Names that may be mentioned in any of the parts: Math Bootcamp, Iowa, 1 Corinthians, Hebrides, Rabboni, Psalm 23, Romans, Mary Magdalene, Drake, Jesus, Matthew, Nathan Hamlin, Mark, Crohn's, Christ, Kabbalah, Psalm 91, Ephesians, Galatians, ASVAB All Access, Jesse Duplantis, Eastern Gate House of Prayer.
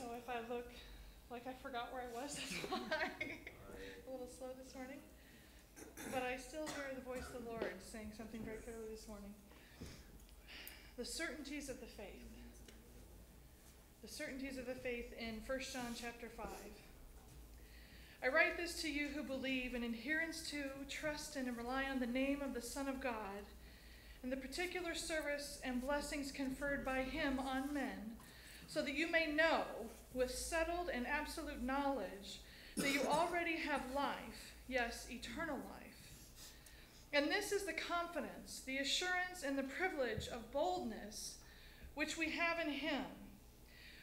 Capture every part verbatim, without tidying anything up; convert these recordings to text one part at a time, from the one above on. So if I look like I forgot where I was, that's why. A little slow this morning. But I still hear the voice of the Lord saying something very clearly this morning. The certainties of the faith. The certainties of the faith in First John chapter five. I write this to you who believe in adherence to, trust in, and rely on the name of the Son of God, and the particular service and blessings conferred by him on men, so that you may know with settled and absolute knowledge that you already have life, yes, eternal life. And this is the confidence, the assurance, and the privilege of boldness which we have in him.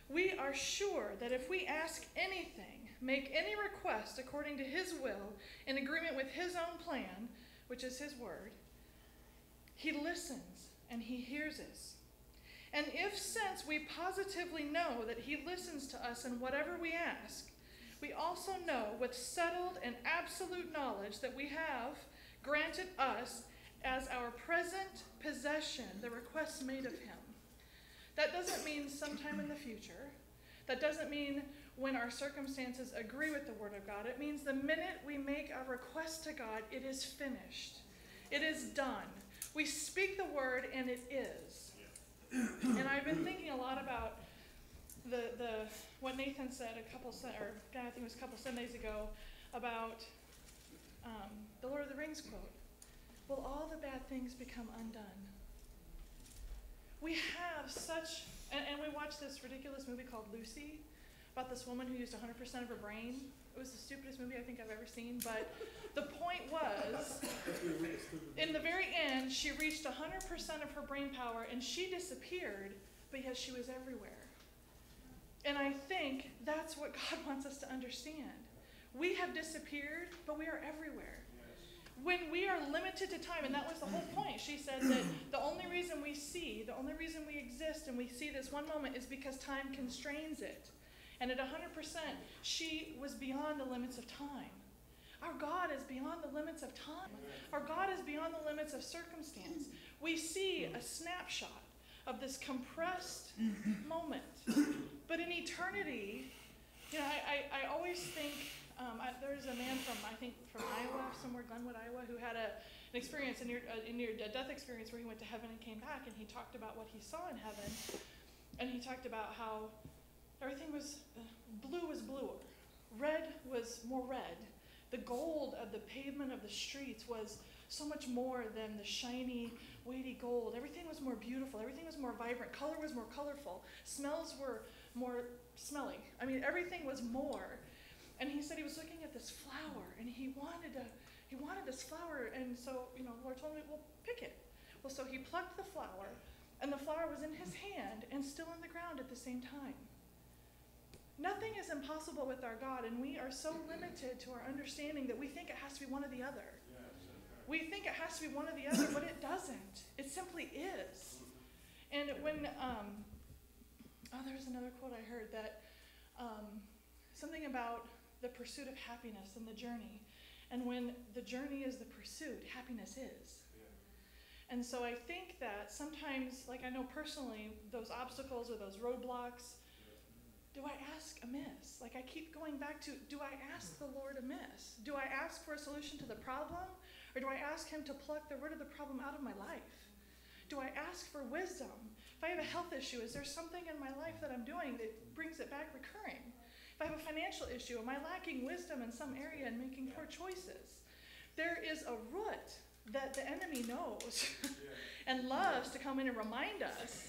We are sure that if we ask anything, make any request according to his will, in agreement with his own plan, which is his word, he listens and he hears us. And if since we positively know that he listens to us in whatever we ask, we also know with settled and absolute knowledge that we have granted us as our present possession the requests made of him. That doesn't mean sometime in the future. That doesn't mean when our circumstances agree with the word of God. It means the minute we make our request to God, it is finished. It is done. We speak the word and it is. And I've been thinking a lot about the the what Nathan said a couple or I think it was a couple Sundays ago about um, the Lord of the Rings quote. Will all the bad things become undone? We have such, and, and we watched this ridiculous movie called Lucy about this woman who used one hundred percent of her brain. It was the stupidest movie I think I've ever seen, but the point was, in the very end, she reached one hundred percent of her brain power, and she disappeared, but yet she was everywhere. And I think that's what God wants us to understand. We have disappeared, but we are everywhere. When we are limited to time, and that was the whole point. She said that the only reason we see, the only reason we exist and we see this one moment is because time constrains it. And at one hundred percent, she was beyond the limits of time. Our God is beyond the limits of time. Our God is beyond the limits of circumstance. We see a snapshot of this compressed moment. But in eternity, you know, I, I, I always think, Um, I, there's a man from, I think, from Iowa, somewhere, Glenwood, Iowa, who had a, an experience, a near, a near death experience where he went to heaven and came back, and he talked about what he saw in heaven, and he talked about how everything was, uh, blue was bluer, red was more red, the gold of the pavement of the streets was so much more than the shiny, weighty gold, everything was more beautiful, everything was more vibrant, color was more colorful, smells were more smelly, I mean, everything was more. And he said he was looking at this flower, and he wanted to, he wanted this flower, and so, you know, the Lord told him, well, pick it. Well, so he plucked the flower, and the flower was in his hand and still on the ground at the same time. Nothing is impossible with our God, and we are so limited to our understanding that we think it has to be one or the other. We think it has to be one or the other, but it doesn't. It simply is. And when, um, oh, there was another quote I heard that, um, something about the pursuit of happiness and the journey. And when the journey is the pursuit, happiness is. Yeah. And so I think that sometimes, like I know personally, those obstacles or those roadblocks, do I ask amiss? Like I keep going back to, do I ask the Lord amiss? Do I ask for a solution to the problem? Or do I ask him to pluck the root of the problem out of my life? Do I ask for wisdom? If I have a health issue, is there something in my life that I'm doing that brings it back recurring? If I have a financial issue, am I lacking wisdom in some area and making poor choices? There is a root that the enemy knows and loves to come in and remind us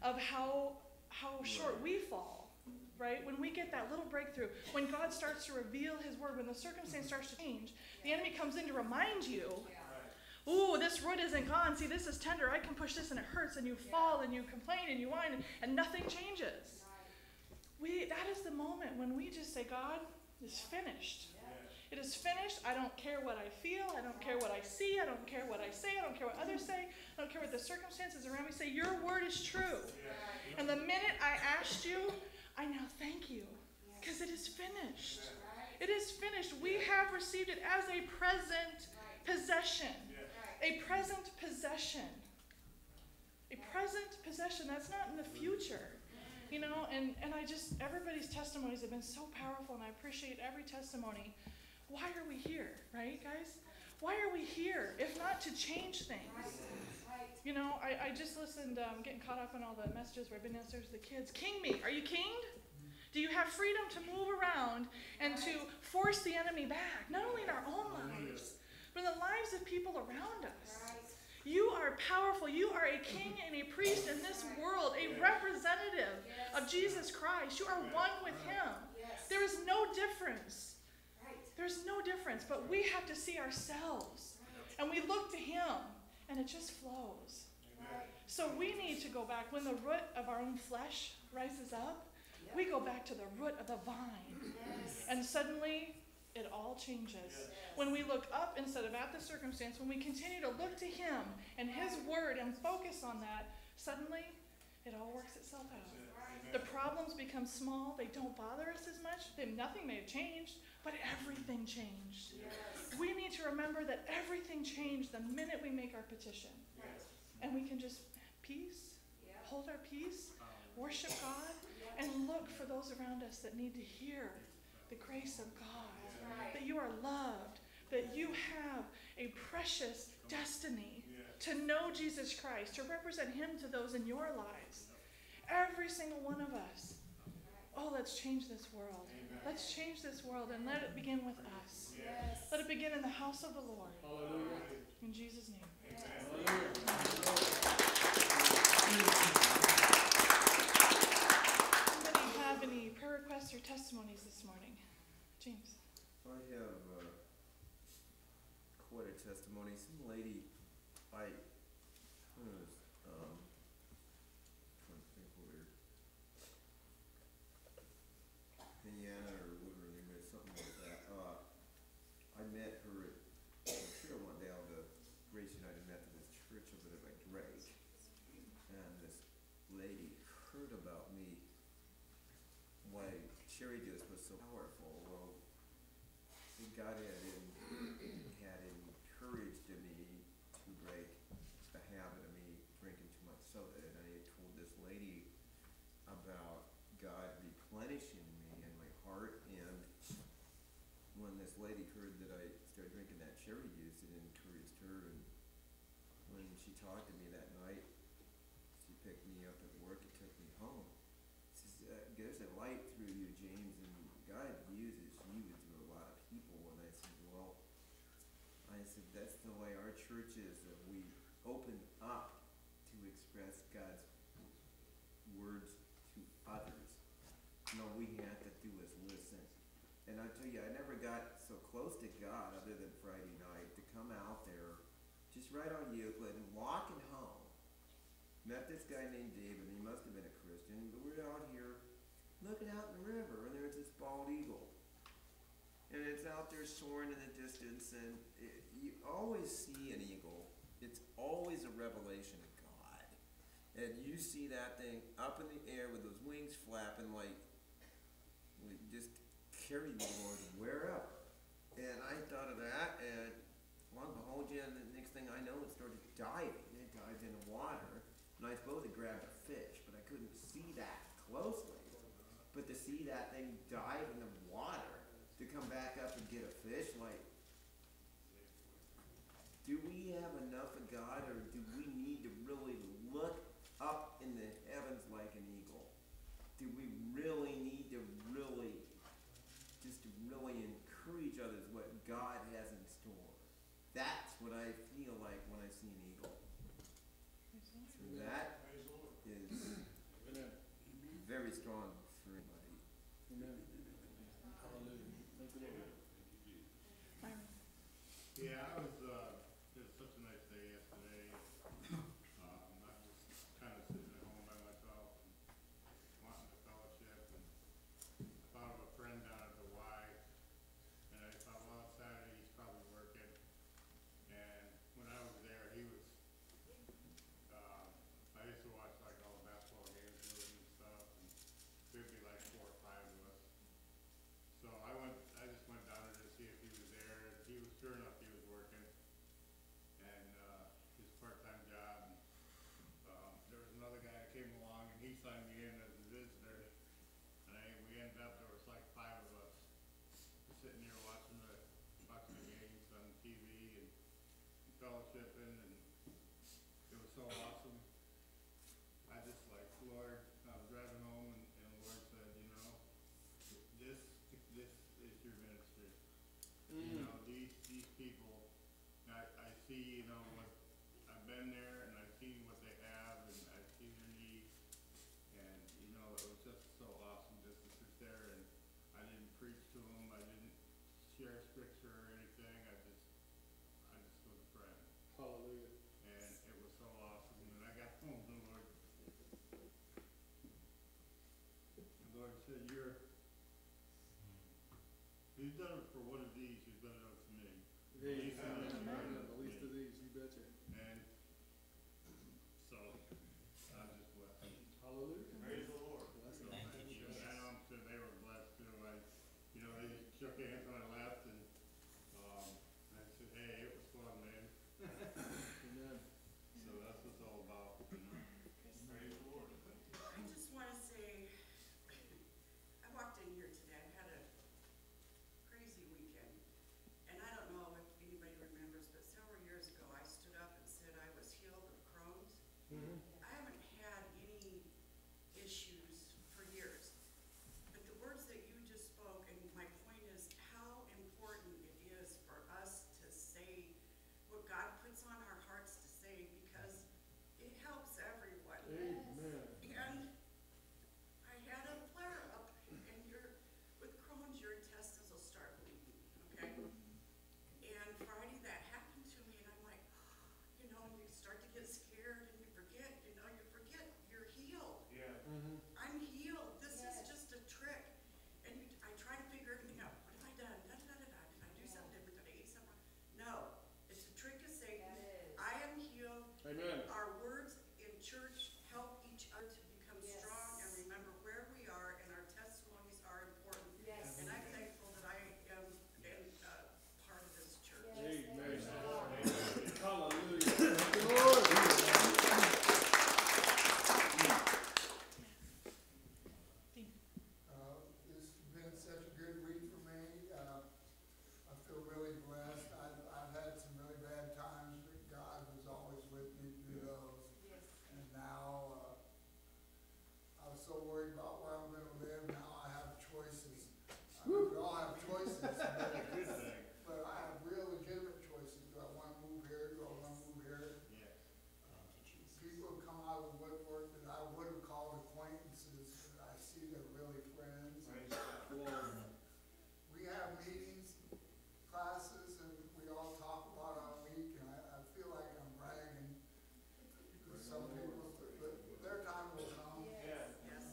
of how, how short we fall, right? When we get that little breakthrough, when God starts to reveal his word, when the circumstance starts to change, the enemy comes in to remind you, ooh, this root isn't gone. See, this is tender. I can push this and it hurts, and you fall and you complain and you whine and, and nothing changes. We, that is the moment when we just say, God, it's finished. It is finished. I don't care what I feel. I don't care what I see. I don't care what I say. I don't care what others say. I don't care what the circumstances around me say. Your word is true. And the minute I asked you, I now thank you because it is finished. It is finished. We have received it as a present possession. A present possession. A present possession. That's not in the future. you know, and, and I just, everybody's testimonies have been so powerful, and I appreciate every testimony. Why are we here, right, guys? Why are we here if not to change things? You know, I, I just listened, um, getting caught up in all the messages where I've been downstairs with the kids. King me. Are you kinged? Do you have freedom to move around and to force the enemy back? Not only in our own lives, but in the lives of people around us. You are powerful. You are a king and a priest in this world, a representative of Jesus Christ. You are one with him. There is no difference. There's no difference, but we have to see ourselves. And we look to him, and it just flows. Amen. So we need to go back. When the root of our own flesh rises up, yep. we go back to the root of the vine. Yes. And suddenly, it all changes. Yes. When we look up instead of at the circumstance, when we continue to look to him and his word and focus on that, suddenly, it all works itself out. Yes. The problems become small. They don't bother us as much. They, nothing may have changed. But everything changed. Yes. We need to remember that everything changed the minute we make our petition. Yes. And we can just peace, yeah. hold our peace, worship God, yeah. and look for those around us that need to hear the grace of God, right. that you are loved, that you have a precious destiny yeah. to know Jesus Christ, to represent him to those in your lives. Every single one of us. Oh, let's change this world. Amen. Let's change this world and let it begin with us. Yes. Let it begin in the house of the Lord. Hallelujah. In Jesus' name. Amen. Does anybody have any prayer requests or testimonies this morning? James. I have uh, quite a testimony. Some lady, I, um, Indiana or Liberty, but something like that. Uh, I met her at a trail one day on the Grace United Methodist Church over there by Drake, and this lady heard about me. Why Cherry Juice was so powerful. Well, it got in and had encouraged me to break the habit of me drinking too much soda, and I had told this lady about God replenishing . This lady heard that I started drinking that cherry juice, and it encouraged her, and when she talked to me that night, she picked me up at work and took me home. She says, uh, there's a light through you, James, and God uses you through a lot of people. And I said, well, I said, that's the way our church is, that we open up to express God's words to others. And all we have to do is listen. And I tell you, I never got so close to God other than Friday night to come out there, just right on Euclid and walking home. Met this guy named David, and he must have been a Christian, but we're out here looking out in the river, and there's this bald eagle. And it's out there soaring in the distance, and it, you always see an eagle. It's always a revelation of God. And you see that thing up in the air with those wings flapping like, just... carry me, Lord, and wear up. And I thought of that, and lo and behold, yeah, and the next thing I know, it started diving. It dives into water, and I suppose it grabbed a fish, but I couldn't see that closely. But to see that thing dive in the water, to come back up and get a fish, like, do we have enough of God, or do we need to really look up in the heavens like an eagle? Do we really need to really just to really encourage others what God has in store. That's what I feel like when I see an eagle. So that is very strong for anybody. Amen. Hallelujah. Yeah, I was uh, there's such a nice day yesterday. Um, I was kind of sitting at home by myself, wanting a fellowship, and thought of a friend down. Sure enough, he was working. sitting here watching the, watching the games on T V and fellowshipping, and it was so awesome. I just like, Lord, I was driving home, and, and the Lord said, you know, this this is your ministry. Mm. You know, these these people, I, I see, you know, what I've been there, and I've seen what they have, and I've seen their needs, and, you know, it was just so awesome just to sit there, and I didn't preach to them, I didn't share scripture or anything, I just, I just was a friend. Hallelujah. And it was so awesome, and I got home, the Lord, the Lord said, you're, you've done it for one of these, you've done it up to me. Hey, yeah, the least of these, you betcha. And so, I just blessed. Hallelujah. Praise the Lord. Bless Thank them. You, Jesus. And I'm sure they were blessed too. I, you know, they shook hands when I left, and um, I said, hey, it was fun, man. Amen. So that's what it's all about. You know? Praise the Lord. I just want to say, I walked in here today. I had a crazy weekend. And I don't know if anybody remembers, but several years ago I stood up and said I was healed of Crohn's. Mm-hmm. I haven't had any issues for years. But the words that you just spoke, and my point is how important it is for us to say what God puts on our hearts to say, because it helps everyone. Amen. And I had a flare up, and you're, with Crohn's, your intestines will start bleeding, okay? And Friday that happened to me, and I'm like, oh, you know, you start to get scared and you forget, you know, you forget you're healed. Yeah. Mm-hmm. I'm healed. This yes. is just a trick. And you, I try to figure everything out. What have I done? Da, da, da, da. Did I do yeah. something different? Did I eat something? No. It's a trick of Satan. I am healed. Amen. Our words in church help each other to become yes. strong and remember where we are, and our testimonies are important. Yes. And I'm thankful that I am and, uh, part of this church. Yes. Amen. Amen. Hallelujah. Thank you, Lord. Uh, it's been such a good week for me. Uh, I feel really blessed. I've, I've had some really bad times, but God was always with me through those. Yes. And now uh, I was so worried about where I'm going to live. Now I have choices. I mean, we all have choices. But I have real legitimate choices. Do I want to move here? Do I want to move here? Yeah. Uh, people have come out of the woodwork that I would have called acquaintances, but I see they're really friends. Right. We have meetings, classes, and we all talk about our week, and I, I feel like I'm bragging. Some people, but their time will come. Yes. Yes.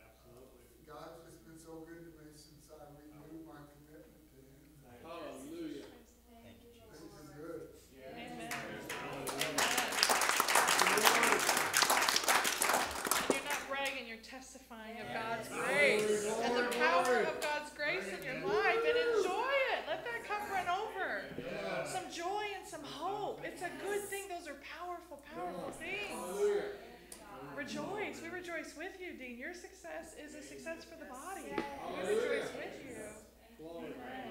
Absolutely. God's just been so good to me since I renewed my commitment to Him. Hallelujah. Thank you, Jesus. This is good. Yeah. Amen. You're not bragging, you're testifying of God's grace and the power of God's grace in your life, and enjoy it. Let that come run over. Yeah. Some joy and some hope. It's a good thing. Those are powerful, powerful things. Hallelujah. Rejoice. We rejoice with you, Dean. Your success is a success for the body. We rejoice with you. Glory. Amen.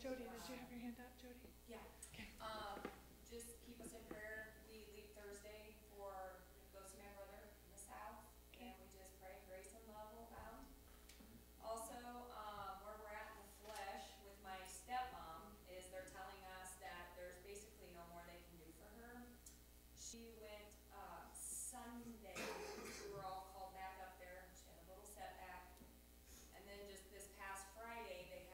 Jody, did you have your hand up, Jody? Yeah. Okay. Um, just keep us in prayer. We leave Thursday for Ghost Man Brother in the South, and we just pray grace and love will abound. Also, um, where we're at in the flesh with my stepmom is they're telling us that there's basically no more they can do for her. She went uh, Sunday. We were all called back up there. She had a little setback. And then just this past Friday, they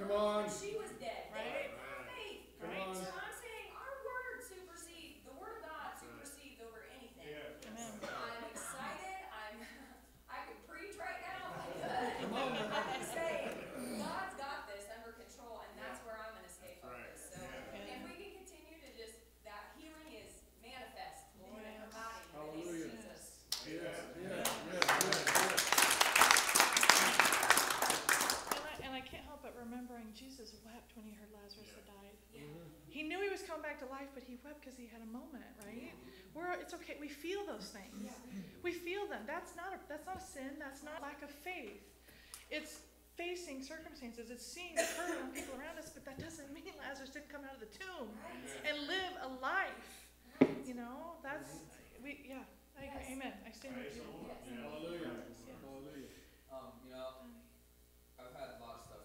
Come on. When she was dead. Right? Right. Come right. on. So I'm saying our word supersedes, the word of God supersedes over anything. Yeah. Amen. I'm excited. I'm, I could preach right now. Come on. I can say, God's got this under control, and that's where I'm going to stay focused. So yeah. if we can continue to just, that healing is manifest, Lord, in our body. Hallelujah. Jesus. Yeah. Yeah. Yeah. Remembering Jesus wept when he heard Lazarus yeah. had died. Yeah. Mm-hmm. He knew he was coming back to life, but he wept because he had a moment, right? Yeah. We're, it's okay. We feel those things. Yeah. We feel them. That's not a, that's not a sin. That's not lack of faith. It's facing circumstances. It's seeing the hurt on people around us, but that doesn't mean Lazarus didn't come out of the tomb right. and live a life. Right. You know, that's, we, yeah, I yes. agree. Amen. I stand with you. Yes. Yeah. Hallelujah. Yeah. Hallelujah. Um, you know, I've had a lot of stuff.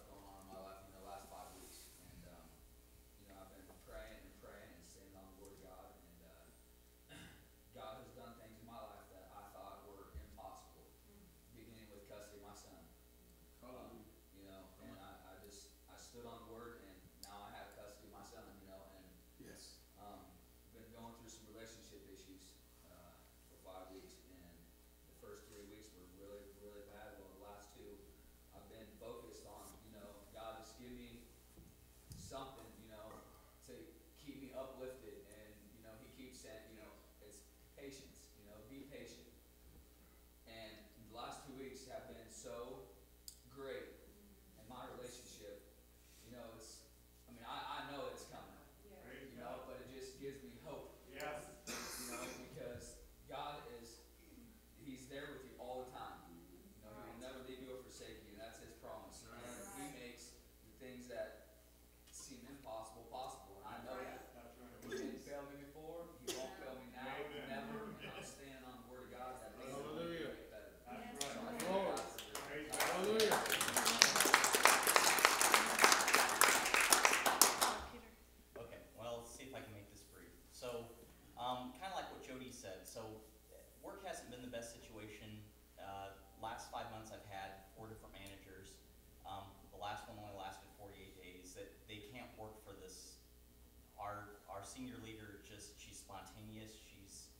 Senior leader, just she's spontaneous, she's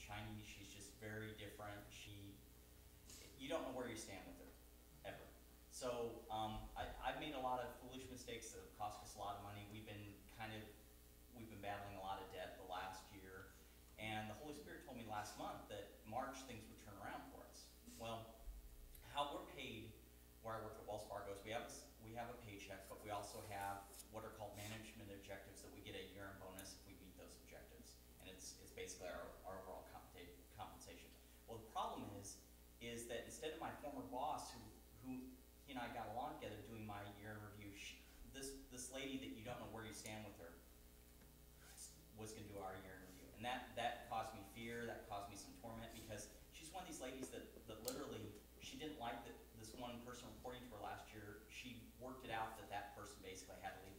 Chinese, she's just very different. She, you don't know where you stand with her, ever. So um, I, I've made a lot of foolish mistakes that have cost us a lot of money. We've been kind of, we've been battling a lot of debt the last year. And the Holy Spirit told me last month that March things would turn around for us. Well, how we're paid where I work at Wells Fargo is we have, we have a paycheck, but we also have what are called management objectives that we get a year-end bonus if we meet those objectives. And it's it's basically our, our overall compensation. Well, the problem is, is that instead of my former boss, who, who he and I got along together doing my year-end review, she, this, this lady that you don't know where you stand with her was gonna do our year-end review. And that, that caused me fear, that caused me some torment, because she's one of these ladies that, that literally, she didn't like that this one person reporting to her last year, she worked it out that that person basically had to leave.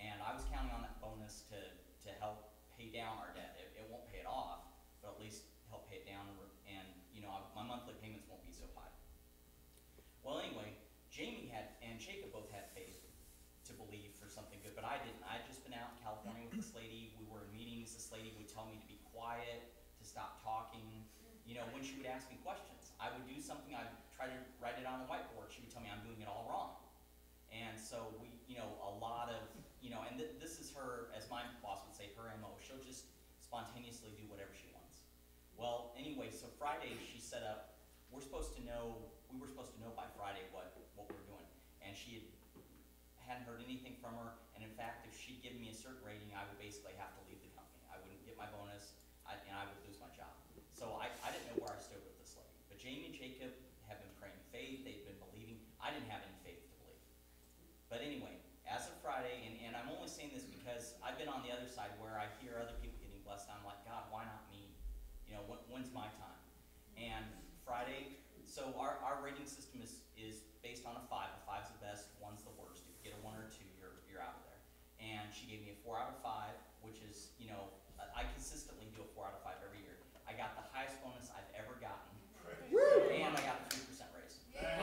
And I was counting on that bonus to, to help pay down our debt. It, it won't pay it off, but at least help pay it down. And you know, I, my monthly payments won't be so high. Well, anyway, Jamie had and Jacob both had faith to believe for something good, but I didn't. I'd just been out in California with this lady. We were in meetings. This lady would tell me to be quiet, to stop talking. You know, when she would ask me questions, I would do something. I'd try to write it on the whiteboard. She would tell me I'm doing it all wrong. And so we, you know, a lot of You know, and th this is her, as my boss would say, her M O. She'll just spontaneously do whatever she wants. Well, anyway, so Friday she set up, we're supposed to know, we were supposed to know by Friday what, what we were doing. And she had, hadn't heard anything from her. And in fact, if she'd given me a certain rating, I would basically have to leave the company. I wouldn't get my bonus, I, and I would lose my job. So I, I didn't know where I stood with this lady. But Jamie and Jacob have been praying faith. They've been believing. I didn't have any faith to believe. But anyway, as of Friday, and, and I'm only saying this because I've been on the other side where I hear other people getting blessed, and I'm like, God, why not me? You know, when, when's my time? And Friday, so our, our rating system is, is based on a five. A five's the best, one's the worst. If you get a one or two, you're, you're out of there. And she gave me a four out of five, which is, you know, I consistently do a four out of five every year. I got the highest bonus I've ever gotten, and I got a three percent raise. Yeah.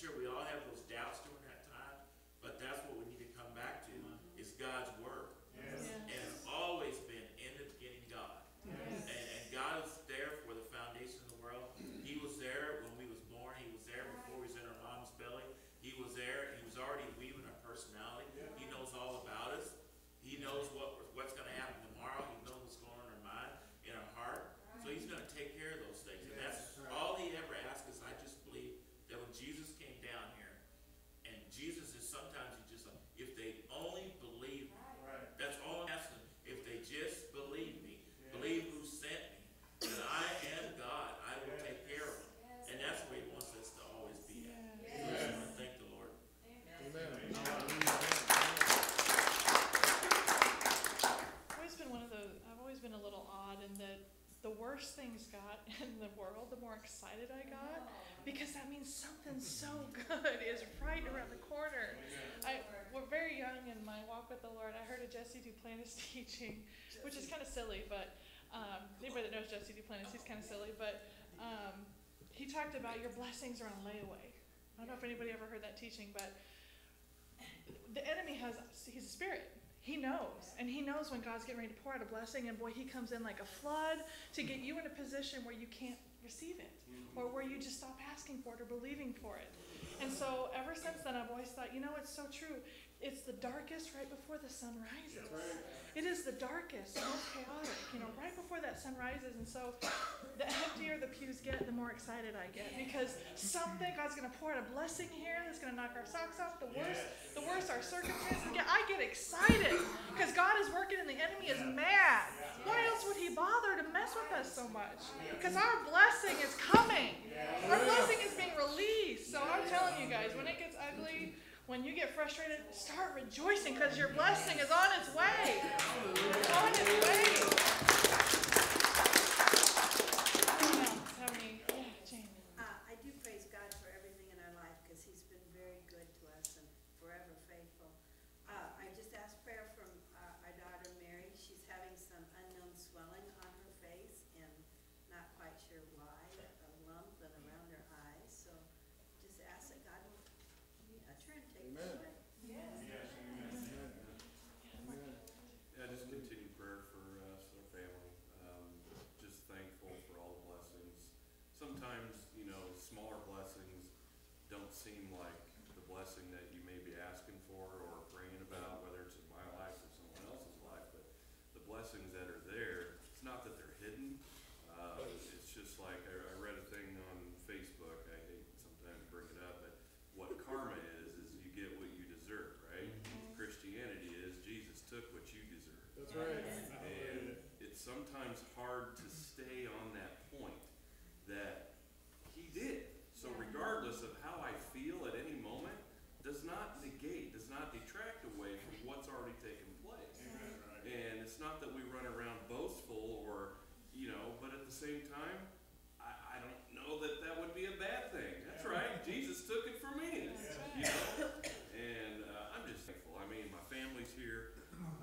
sure we all have those doubts during that time, but that's what we need to come back to, is God's Word. Yes. Yes. And it's always been, in the beginning, God. Yes. And, and God is there for the foundation of the world. He was there when we was born. He was there before we was in our mom's belly. He was there. He was already weaving our personality. Yeah. He knows all about us. He knows what what's going to happen tomorrow. He knows what's going on in our mind, in our heart. Right. So he's going to take care of those things. Yes. And that's right. All he ever asked is, I just believe that when Jesus came down here, and Jesus is sometimes you just, if they only believe me. Right. That's all I'm asking. If they just believe me, yes. Believe who sent me, that I am God, I will yes. take care of them. Yes. And that's where he wants us to always be at. Yes. Yes. Yes. I thank the Lord. Amen. Amen. Been a little odd in that the worse things got in the world, the more excited I got, because that means something so good is right around the corner. I was very young in my walk with the Lord. I heard a Jesse Duplantis teaching, which is kind of silly, but um, anybody that knows Jesse Duplantis, he's kind of silly, but um, he talked about your blessings are on layaway. I don't know if anybody ever heard that teaching, but the enemy has, he's a spirit. He knows, and he knows when God's getting ready to pour out a blessing, and boy, he comes in like a flood to get you in a position where you can't receive it, or where you just stop asking for it or believing for it. And so ever since then, I've always thought, you know, it's so true. It's the darkest right before the sun rises. It is the darkest, most chaotic, you know, right before that sun rises. And so the emptier the pews get, the more excited I get, because something, God's going to pour out a blessing here that's going to knock our socks off. The worst, the worse our circumstances get, I get excited, because God is working and the enemy is mad. Why else would he bother to mess with us so much? Because our blessing is coming. Our blessing is being released. So I'm telling you guys, when it gets ugly, when you get frustrated, start rejoicing, because your blessing is on its way. It's on its way. Uh, I do praise God for everything in our life, because he's been very good to us and forever faithful. Uh, I just asked prayer from uh, our daughter Mary. She's having some unknown swelling on her face and not quite sure why, a lump and around her eyes. So just ask that God will turn, take care of it. Yes. Yes. Amen. Yeah, just continue prayer for us and our family. Um, just thankful for all the blessings. Sometimes, you know, smaller blessings don't seem like the blessing that you may be asking for or praying about, whether it's in my life or someone else's life. But the blessings that are there, it's not that they're hidden. Uh, it's just like I, I read a thing on Facebook. I hate sometimes bring it up, but what karma is. Christianity is Jesus took what you deserve. That's right. And it's sometimes hard to stay on that point that he did. So regardless of how I feel at any moment, does not negate, does not detract away from what's already taken place. And it's not that we run around boastful or, you know, but at the same time, I, I don't know that that would be a bad thing. That's right. Jesus took it for me. You know? And uh, I'm just thankful. I mean, my family's here.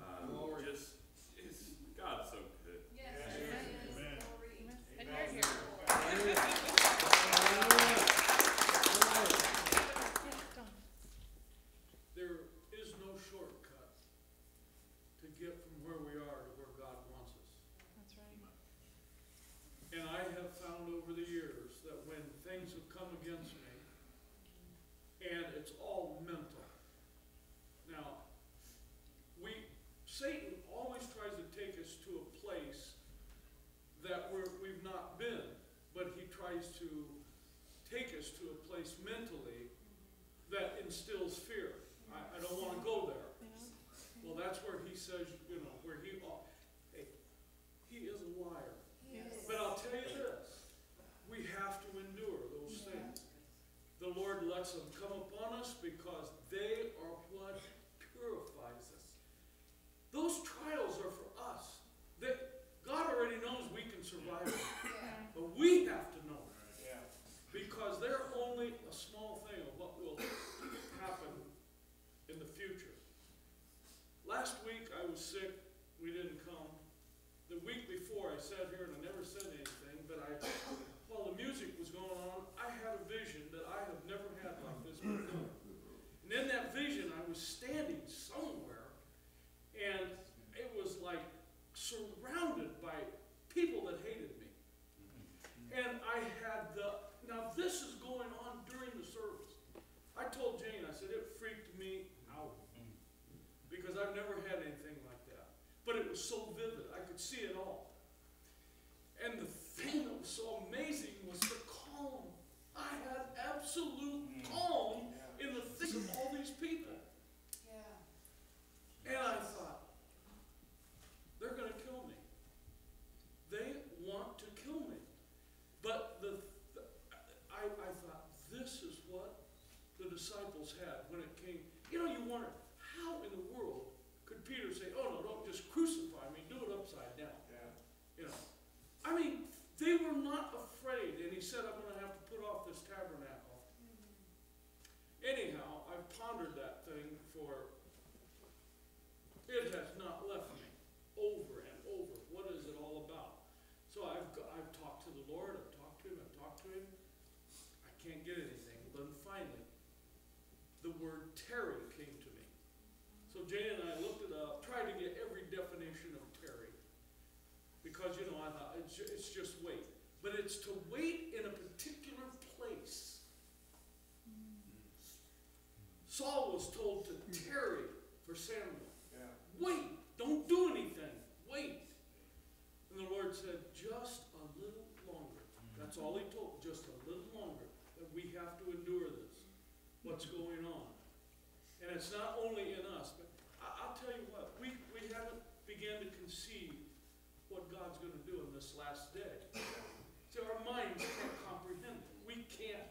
Um, just, it's, God's so good. Yes. Amen. Amen. Amen. And you're here. Amen. There is no shortcut to get from where we are to where God wants us. That's right. And I have found over the years that when things have come against me, and it's all mental. Now, we Satan always tries to take us to a place that we're, we've not been, but he tries to take us to a place mentally that instills fear. I, I don't want to go there. Well, that's where he says, you know, where he, oh, hey, he is a liar. Yes. But I'll tell you this, we have to endure those yeah. things. The Lord lets them come upon us because they are what purifies us. Those trials are for us. They, God already knows we can survive them. But we have to know them. Because they're only a small thing of what will happen in the future. Last week I was sick. We didn't come. The week before I sat here and I never said anything, but I... while the music was going on, I had a vision that I have never had like this could see it all. And the thing that was so amazing was the calm. I had absolute calm in the thick of all these people. Yeah. And I thought, they're going to kill me. They want to kill me. But the, the I, I thought, this is what the disciples had when it came. You know, you wonder, how in the world could Peter say, oh, no, don't just crucify me, do it upside down. Yeah. You know, I mean, they were not afraid. And he said, I'm going to have to put off this tabernacle. Mm-hmm. Anyhow, I've pondered that thing for, it has not left me. Over and over. What is it all about? So I've, got, I've talked to the Lord. I've talked to him. I've talked to him. I can't get anything. Well, then finally, the word tarry came to me. So Jane and I looked it up, tried to get every definition of tarry. Because, you know, I thought, it's, it's just wait. But it's to wait in a particular place. Saul was told to tarry for Samuel. Yeah. Wait. Don't do anything. Wait. And the Lord said, just a little longer. That's all he told. Just a little longer. That we have to endure this. What's going on? And it's not only in us. But I'll tell you what. We, we haven't begun to conceive what God's going to do in this last day. See, our minds can't comprehend it. We can't.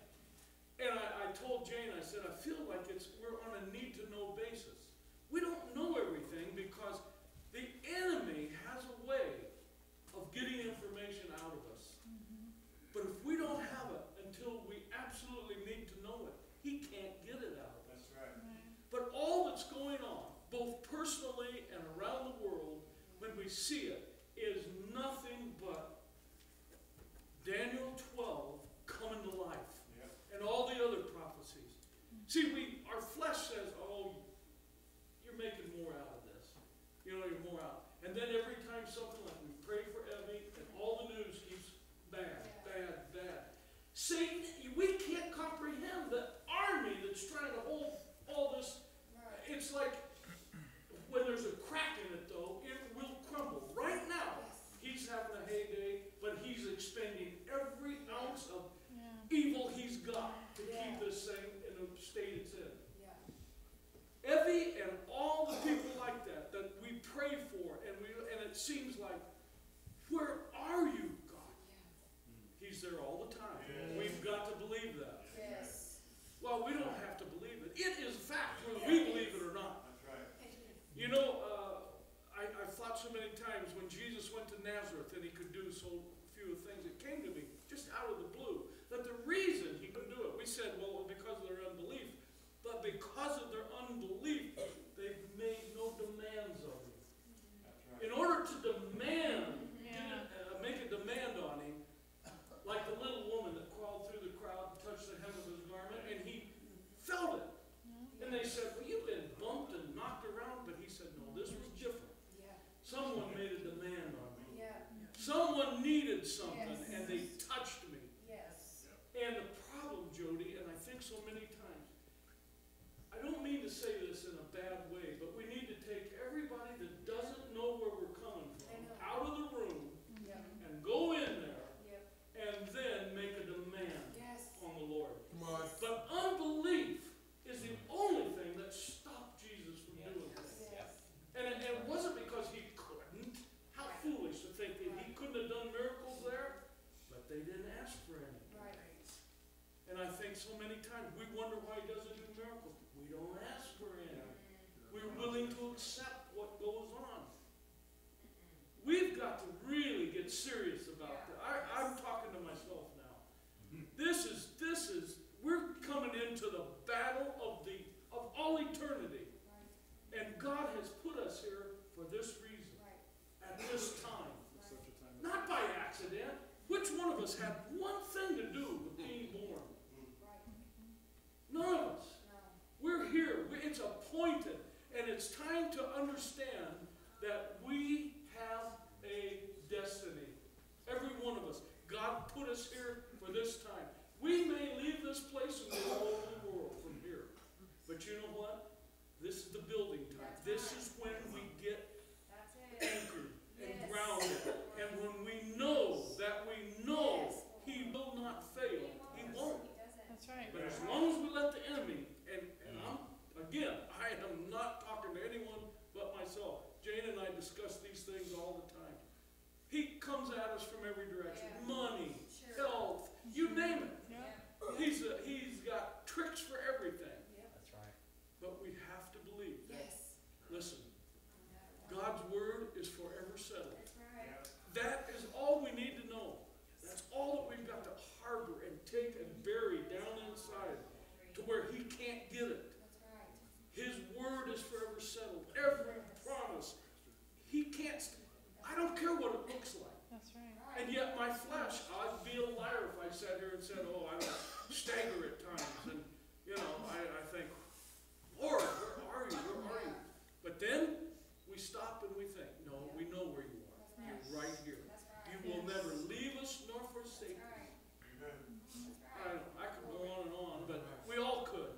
And I, I told Jane, I said, I feel like it's we're on a need-to-know basis. We don't know everything because the enemy has a way of getting information out of us. Mm-hmm. But if we don't have it until we absolutely need to know it, he can't get it out of us. That's right. Right. But all that's going on, both personally and around the world, when we see it, is nothing but Daniel twelve coming to life. Yep. And all the other prophecies. Mm-hmm. See, we, our flesh says, oh, you're making more out of this. You know, you're more out. And then every time something like we pray for Evie and all the news keeps bad, bad, bad. Satan, we can't comprehend the army that's trying to hold all this. It's like when there's a crack in it, though, it will crumble. Right now, he's having a heyday, but he's expending every ounce of yeah. evil he's got to yeah. keep this thing in the state it's in. Yeah. Evie and all the people like that that we pray for, and we and it seems like, where are you, God? Yeah. He's there all the time. Yes. We've got to believe that. Yes. Well, we don't have to believe it. It is fact whether yes. we believe it or not. That's right. You know, uh, I, I've thought so many times when Jesus went to Nazareth and he could do so few things, it came to me just out of the blue that the reason he couldn't do it, we said, well, because of their unbelief. But because of their unbelief, they've made no demands on him. Right. In order to demand, yeah. uh, make a demand on him, like the little woman that crawled through the crowd and touched the hem of his garment, and he felt it. Yeah. And they said, well, you've been bumped and knocked around. But he said, no, this was different. Yeah. Someone made a demand on me. Yeah. Someone needed something, yes. and they touched me. Yes. And the problem, Jody, and I think so many times, I don't mean to say this in a bad way, but we need to take everybody that doesn't know where we're coming from out of the room yep. and go in there yep. and then make a demand yes. on the Lord. But unbelief is the only thing that stopped Jesus from yes. doing this. Yes. And, it, and it wasn't because he couldn't. How right. foolish to think that right. he couldn't have done miracles there, but they didn't ask for anything. Right. And I think so many times we wonder why he doesn't do miracles. We don't ask for any. We're willing to accept what goes on. We've got to really get serious about that. I, I'm talking to myself now. This is this is we're coming into the battle of the of all eternity, and God has put us here for this reason, at this time, not by accident. Which one of us had one thing to do with being born? None of us. We're here. It's appointed. And it's time to understand that we have a destiny. Every one of us. God put us here for this time. We may leave this place and go all over the world from here. But you know what? This is the building time. This is when we get anchored and grounded every direction. Yeah. Money, sure. health, you name it. Yeah. He's a, he's got tricks for everything. Yeah. That's right. But we have to believe that. Yes. Listen, God's word is forever settled. That's right. Yeah. That is all we need to know. That's all that we've got to harbor and take and bury down inside to where he can't get it. His word is forever settled. Every promise. He can't. I don't care what it looks like. That's right. And yet my flesh, I'd be a liar if I sat here and said, oh, I stagger at times. And, you know, I, I think, Lord, where are you? Where are you? But then we stop and we think, no, we know where you are. You're right here. You will never leave us nor forsake us. I don't know. I could go on and on, but we all could.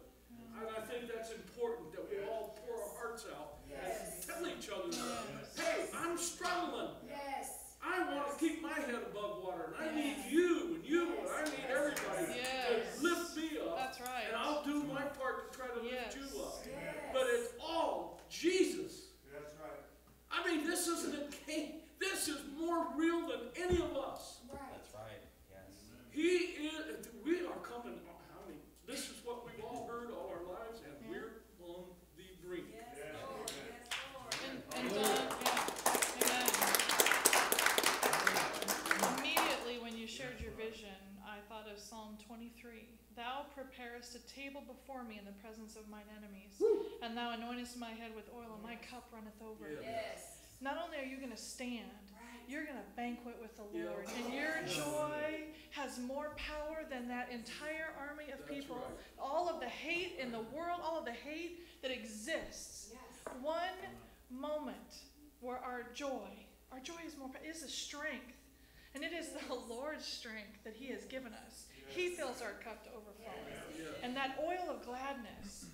And I think that's important that we all pour our hearts out yes. and tell each other, yes. hey, I'm struggling. Yes. I want yes. to keep my head above water, and I yes. need you and you yes. and I need everybody yes. to lift me up. That's right. And I'll do my part to try to yes. lift you up. Yes. But it's all Jesus. That's right. I mean, this isn't a game. This is more real than any of us. Right. That's right. Yes. He is. We are coming. This is what we've all heard all our lives, and yeah. we're on the brink. Yes, yeah. Lord. Yes, Lord. And, and Don, yeah. Amen. Immediately when you shared your vision, I thought of Psalm twenty-three. Thou preparest a table before me in the presence of mine enemies, Woo. And thou anointest my head with oil, and my cup runneth over. Yeah. Yes. Not only are you going to stand, right. you're going to banquet with the yeah. Lord. And your joy has more power than that entire army of That's people. Right. All of the hate in the world, all of the hate that exists. Yes. One moment where our joy, our joy is more, is a strength. And it is the Lord's strength that he has given us. Yes. He fills our cup to overflowing. Yes. And that oil of gladness,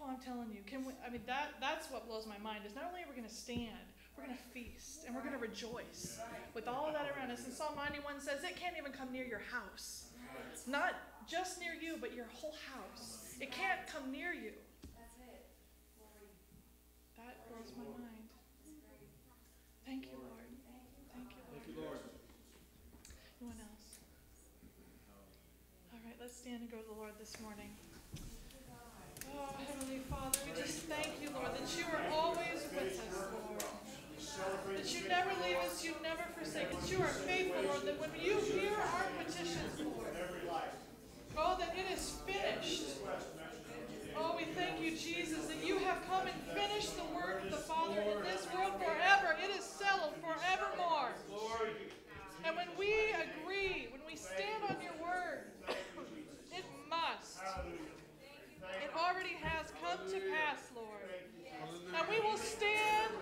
oh, I'm telling you, can we, I mean, that, that's what blows my mind is not only are we going to stand, we're going to feast, and we're going to rejoice with all that around us. And Psalm ninety-one says it can't even come near your house. Right. Not just near you, but your whole house. It can't come near you. That's it. Glory. That blows my mind. Thank you, Lord. Thank you, Lord. Thank you, Lord. Anyone else? All right, let's stand and go to the Lord this morning. Oh, Heavenly Father, we just thank you, Lord, that you are always with us, Lord. That you never leave us, you never forsake us. You are faithful, Lord, that when you hear our petitions, Lord, oh, that it is finished. Oh, we thank you, Jesus, that you have come and finished the work of the Father in this world forever. It is settled forevermore. And when we agree, when we stand on your word, it must. It already has come to pass, Lord. And we will stand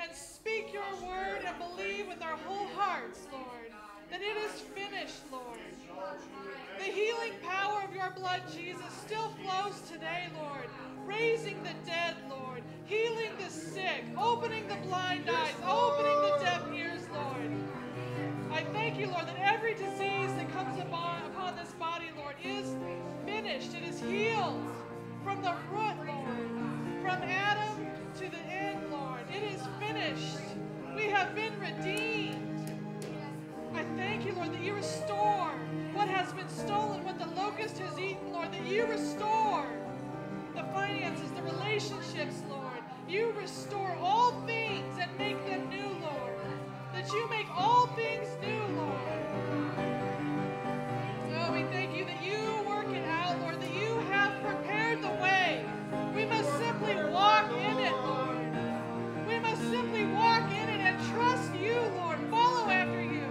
and speak your word and believe with our whole hearts, Lord, that it is finished, Lord. The healing power of your blood, Jesus, still flows today, Lord, raising the dead, Lord, healing the sick, opening the blind eyes, opening the deaf ears, Lord. I thank you, Lord, that every disease that comes upon, upon this body, Lord, is finished. It is healed from the root, Lord, from Adam to the end, Lord. It is finished. We have been redeemed. I thank you, Lord, that you restore what has been stolen, what the locust has eaten, Lord, that you restore the finances, the relationships, Lord. You restore all things and make them new, Lord. That you make all things new, Lord. Oh, we thank you that you work it out, Lord, that you have prepared the way. We must simply walk in it, Lord. We must simply walk in it and trust you, Lord. Follow after you.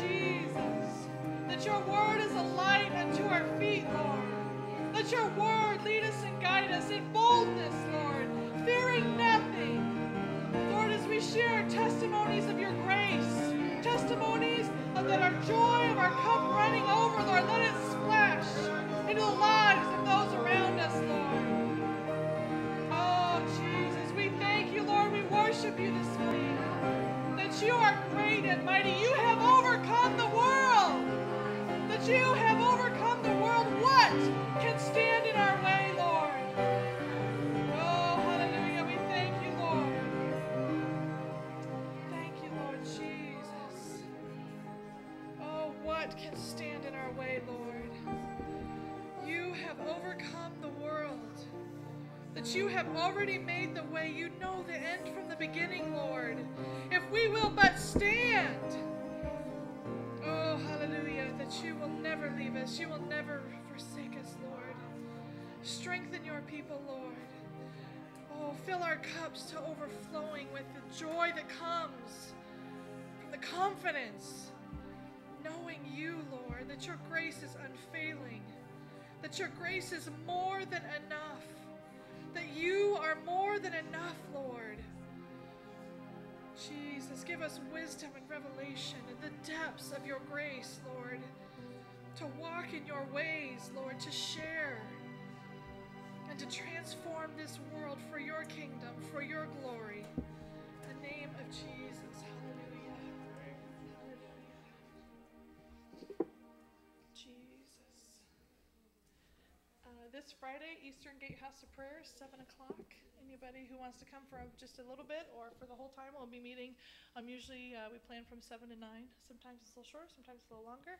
Jesus, that your word is a light unto our feet, Lord. Let your word lead us and guide us in boldness, Lord, fearing nothing. Lord, as we share testimonies of your grace, testimonies of that our joy of our cup running over, Lord, let it splash into the lives of those around us, Lord. Oh, Jesus, we thank you, Lord. We worship you this morning, that you are great and mighty. You have overcome the world, that you have overcome the world. What can stand in our way, Lord? Thank you, Lord Jesus. world can stand in our way, Lord. You have overcome the world, that you have already made the way. You know the end from the beginning, Lord. If we will but stand, oh, hallelujah, that you will never leave us. You will never forsake us, Lord. Strengthen your people, Lord. Oh, fill our cups to overflowing with the joy that comes from the confidence, knowing you, Lord, that your grace is unfailing, that your grace is more than enough, that you are more than enough, Lord. Jesus, give us wisdom and revelation in the depths of your grace, Lord, to walk in your ways, Lord, to share and to transform this world for your kingdom, for your glory. In the name of Jesus, hallelujah. Hallelujah. Jesus. Uh, this Friday, Eastern Gate House of Prayer, seven o'clock. Anybody who wants to come for just a little bit or for the whole time, we'll be meeting. Um, usually uh, we plan from seven to nine. Sometimes it's a little shorter, sometimes it's a little longer.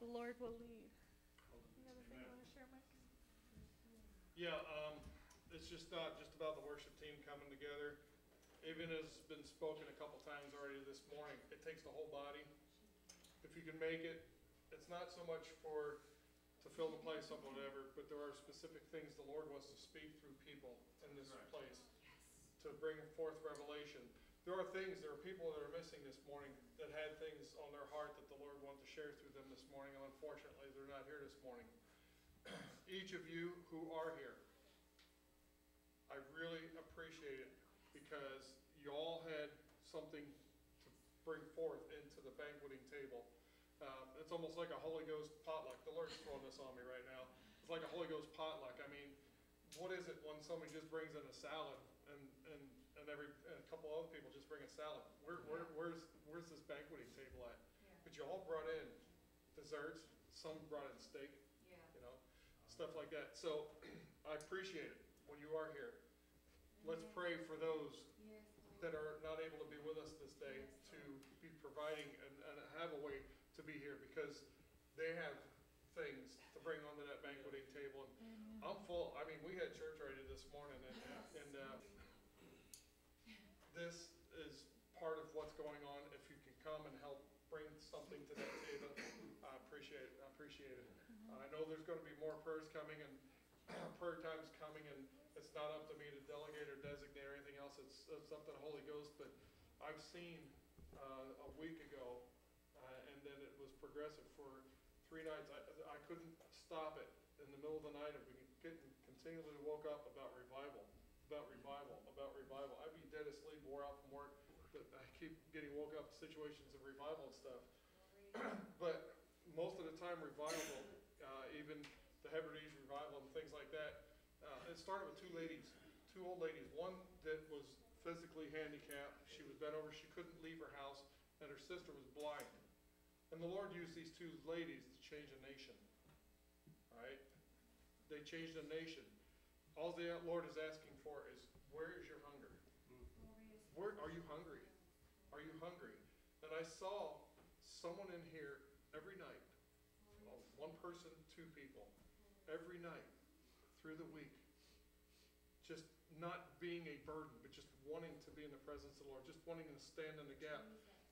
The Lord will lead. Another thing you want to share, Mike? Yeah, um, it's just not just about the worship team coming together. Even as it's been spoken a couple times already this morning, it takes the whole body. If you can make it, it's not so much for to fill the place up or whatever, but there are specific things the Lord wants to speak through people in this right. place yes. to bring forth revelation. There are things, there are people that are missing this morning that had things on their heart that the Lord wanted to share through them this morning, and unfortunately they're not here this morning. Each of you who are here, I really appreciate it, because you all had something to bring forth into the banqueting table. Um, it's almost like a Holy Ghost potluck. The Lord's throwing this on me right now. It's like a Holy Ghost potluck. I mean, what is it when somebody just brings in a salad and, and, and, every, and a couple other people just bring a salad? Where, where, where's, where's this banqueting table at? Yeah. But you all brought in desserts. Some brought in steak. Stuff like that. So I appreciate it when you are here. Let's pray for those that are not able to be with us this day to be providing and, and have a way to be here, because they have things to bring onto that banqueting table. And I'm full. I mean, we had church already this morning, and, and uh, this is part of what's going on. If you can come and help bring something to that table, I appreciate it. I appreciate it. Uh, I know there's going to be more prayers coming and prayer times coming, and it's not up to me to delegate or designate or anything else. It's, it's up to the Holy Ghost. But I've seen uh, a week ago, uh, and then it was progressive for three nights. I, I couldn't stop it in the middle of the night. I've been getting continually woke up about revival, about revival, about revival. I'd be dead asleep, wore out from work, but I keep getting woke up to situations of revival and stuff. But most of the time, revival, Uh, even the Hebrides revival and things like that. Uh, it started with two ladies, two old ladies. One that was physically handicapped. She was bent over. She couldn't leave her house, and her sister was blind. And the Lord used these two ladies to change a nation. All right? They changed a nation. All the Lord is asking for is, where is your hunger? Where are you hungry? Are you hungry? And I saw someone in here every night. One person, two people, every night through the week, just not being a burden, but just wanting to be in the presence of the Lord, just wanting to stand in the gap.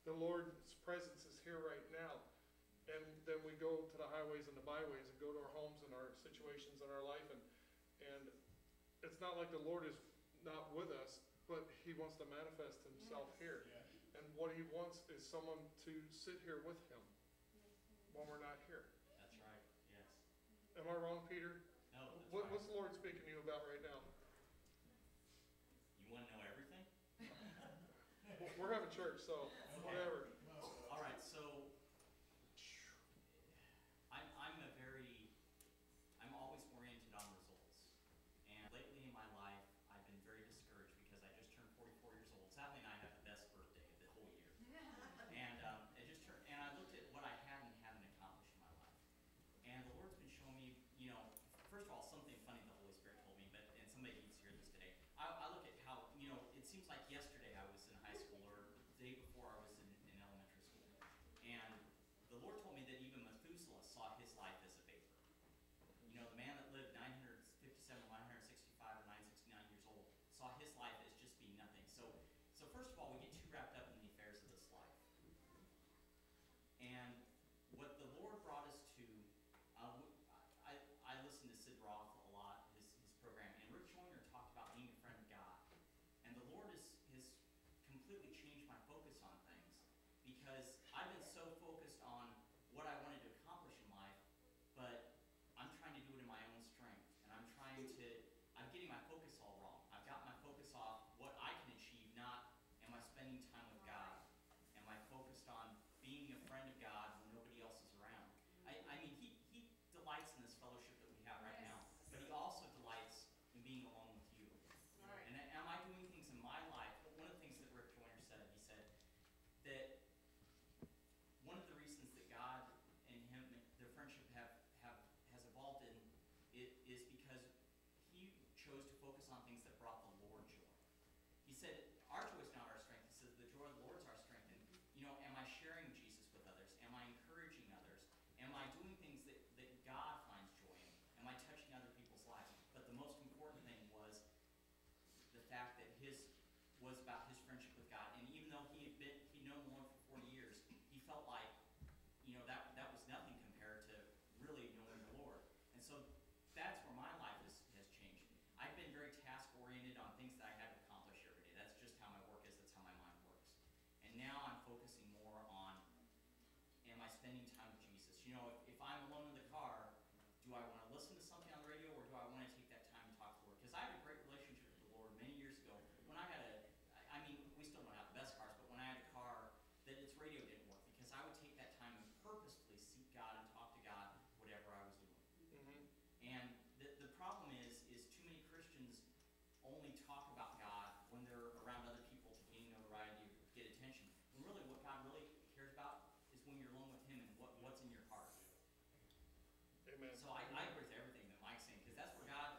The Lord's presence is here right now. And then we go to the highways and the byways and go to our homes and our situations and our life. And, and it's not like the Lord is not with us, but he wants to manifest himself yes. here. Yeah. And what he wants is someone to sit here with him when we're not here. Am I wrong, Peter? No. What, what's the Lord speaking to you about right now? You want to know everything? We're having church, so okay. whatever. All right, so I'm, I'm a very, I'm always oriented on results. And lately in my life, I've been very discouraged because I just turned forty-four years old. Sally and I have the best birthday of the whole year. And um, it just turned, and I looked at what I had and haven't accomplished in my life. And the Lord's been showing me, you know, first of all, something funny the Holy Spirit told me, but and somebody needs to hear this today. I, I look at how, you know, it seems like yesterday I was in high school, or the day before I was in, in said our joy is not our strength. It says the joy of the Lord is our strength. And, you know, am I sharing Jesus with others? Am I encouraging others? Am I doing things that, that God finds joy in? Am I touching other people's lives? But the most important thing was the fact that his was about his friendship with God. And even though he had been, he'd known the Lord for forty years, he felt like, you know, that, that was nothing compared to really knowing the Lord. And so that's where my life has, has changed. I've been very task-oriented on things that I had to accomplish every day. That's just how my work is. That's how my mind works. And now I'm focusing more on, am I spending time with Jesus? You know, if, if I'm alone in the car, do I want to listen to something on the radio, or do I want to take that time to talk to the Lord? Because I had a great relationship with the Lord many years ago. When I had a, I mean, we still don't have the best cars, but when I had a car, that its radio didn't work, because I would take that time and purposefully seek God and talk to God, whatever I was doing. Mm-hmm. And the, the problem is, is too many Christians only talk about God when they're around other people to gain notoriety, to get attention. And really, what God really cares about is when you're alone with Him and what, what's in your heart. Amen. So I, I agree with everything that Mike's saying, because that's where God,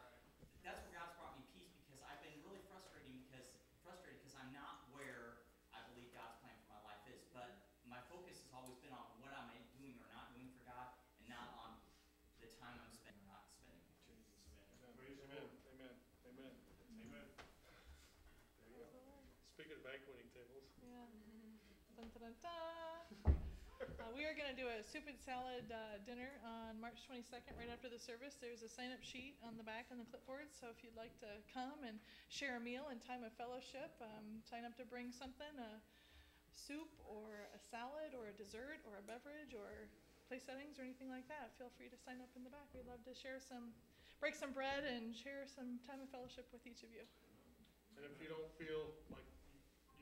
that's where God's brought me peace. Because I've been really frustrating because frustrated because I'm not where I believe God's plan for my life is. But my focus has always been on what I'm doing or not doing for God, and not on the time I'm spending or not spending. Jesus, amen. Praise amen. Amen. Amen. Amen. Amen. There you go. Speaking of banqueting tables. Yeah. Dun, dun, dun, dun. uh, we are going to do a soup and salad uh, dinner on March twenty-second, right after the service. There's a sign-up sheet on the back on the clipboard, so if you'd like to come and share a meal and time of fellowship, um, sign up to bring something, a soup or a salad or a dessert or a beverage or play settings or anything like that. Feel free to sign up in the back. We'd love to share some, break some bread and share some time of fellowship with each of you. And if you don't feel like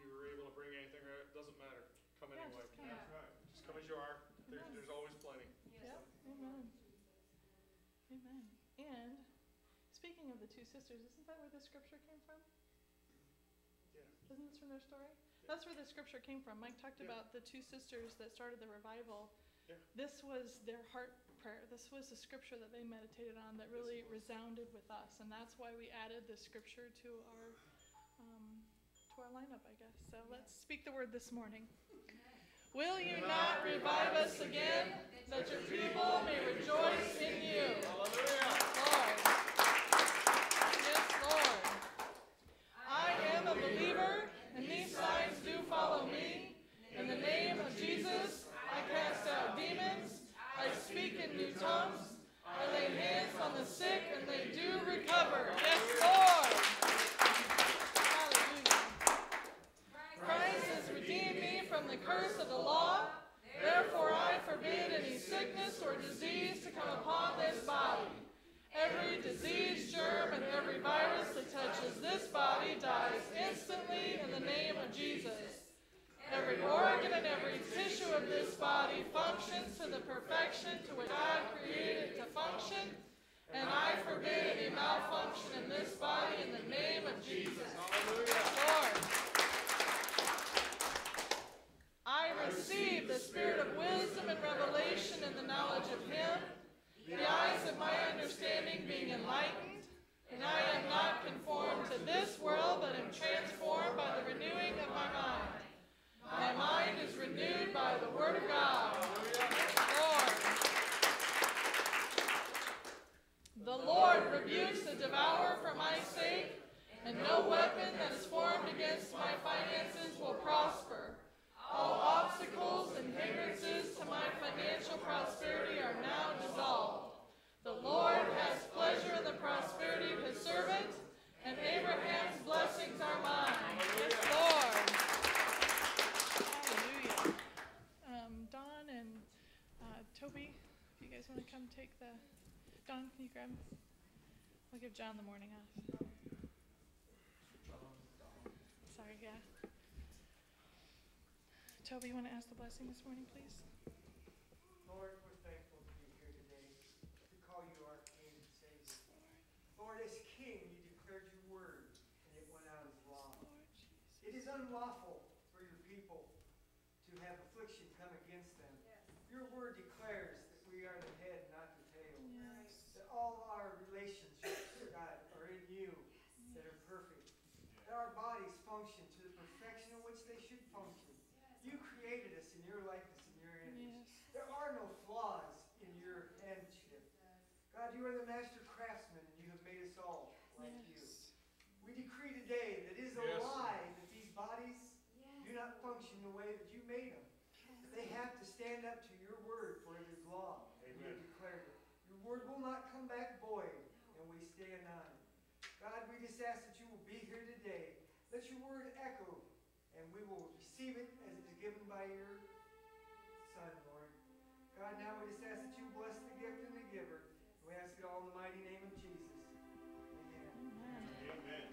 you were able to bring anything, it doesn't matter. Come yeah, anyway. Just come, yeah. Right. Just come as you are. There's, there's always plenty. Yes. Yep. Amen. Amen. And speaking of the two sisters, isn't that where the scripture came from? Yeah. Isn't this from their story? Yeah. That's where the scripture came from. Mike talked yeah. about the two sisters that started the revival. Yeah. This was their heart prayer. This was the scripture that they meditated on that really resounded with us. And that's why we added this scripture to our um, to our lineup, I guess. So let's speak the word this morning. Will you not revive us again, that your people may rejoice in you? Hallelujah. Yes, Lord. Yes, Lord. I am a believer, and these signs do follow me. In the name of Jesus, I cast out demons, I speak in new tongues, I lay hands on the sick, and they do recover. Yes, Lord. Hallelujah. Christ has redeemed me from the curse of the law. Therefore I forbid any sickness or disease to come upon this body. Every disease, germ, and every virus that touches this body dies instantly in the name of Jesus. Every organ and every tissue of this body functions to the perfection to which God created it to function, and I forbid any malfunction in this body in the name of Jesus. Hallelujah. Lord, I receive the spirit of wisdom and revelation in the knowledge of Him, the eyes of my understanding being enlightened, and I am not conformed to this world, but am transformed by the renewing of my mind. My mind is renewed by the Word of God. Lord. The Lord rebukes the devourer for my sake, and no weapon that is formed against my finances will prosper. All obstacles and hindrances to my financial prosperity are now dissolved. The Lord has pleasure in the prosperity of His servant, and Abraham's blessings are mine. Yes, Lord. Um, Don and uh, Toby, if you guys want to come take the... Don, can you grab... We'll give John the morning off. Sorry, yeah. Toby, you want to ask the blessing this morning, please? Lord, we're thankful to be here today, to call you our King and Savior. Lord, as King, you declared your word, and it went out as law. It is unlawful for your people to have affliction come against them. Yes. Your word declares that we are the head, not the tail. Yes. That all our relationships, God, are in you, yes, that are perfect. That our bodies function function. You created us in your likeness and your image. Yes. There are no flaws in your handship. God, you are the master craftsman, and you have made us all like yes. you. We decree today that it is a yes. lie that these bodies yes. do not function the way that you made them. Yes. They have to stand up to your word, for it is law. Amen. You have declared it. Your word will not come back void, and we stand on it. God, we just ask that you will be here today. Let your word echo, and we will receive it as it is given by your Son, Lord. God, now we just ask that you bless the gift and the giver. We ask it all in the mighty name of Jesus. Amen. Amen. Amen.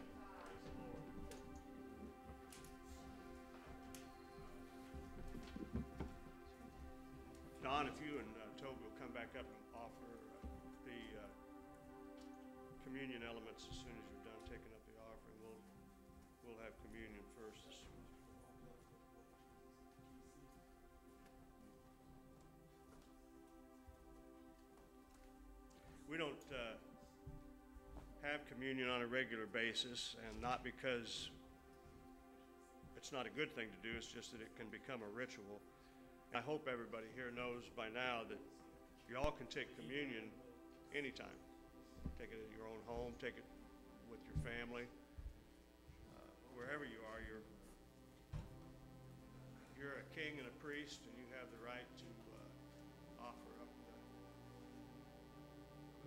Don, if you and uh, Toby will come back up and offer uh, the uh, communion elements as soon as you're done taking up the offering, we'll, we'll have communion first as soon as you. We don't uh, have communion on a regular basis, and not because it's not a good thing to do, it's just that it can become a ritual. I hope everybody here knows by now that you all can take communion anytime. Take it in your own home, take it with your family. Uh, wherever you are, you're, you're a king and a priest, and you have the right to uh, offer up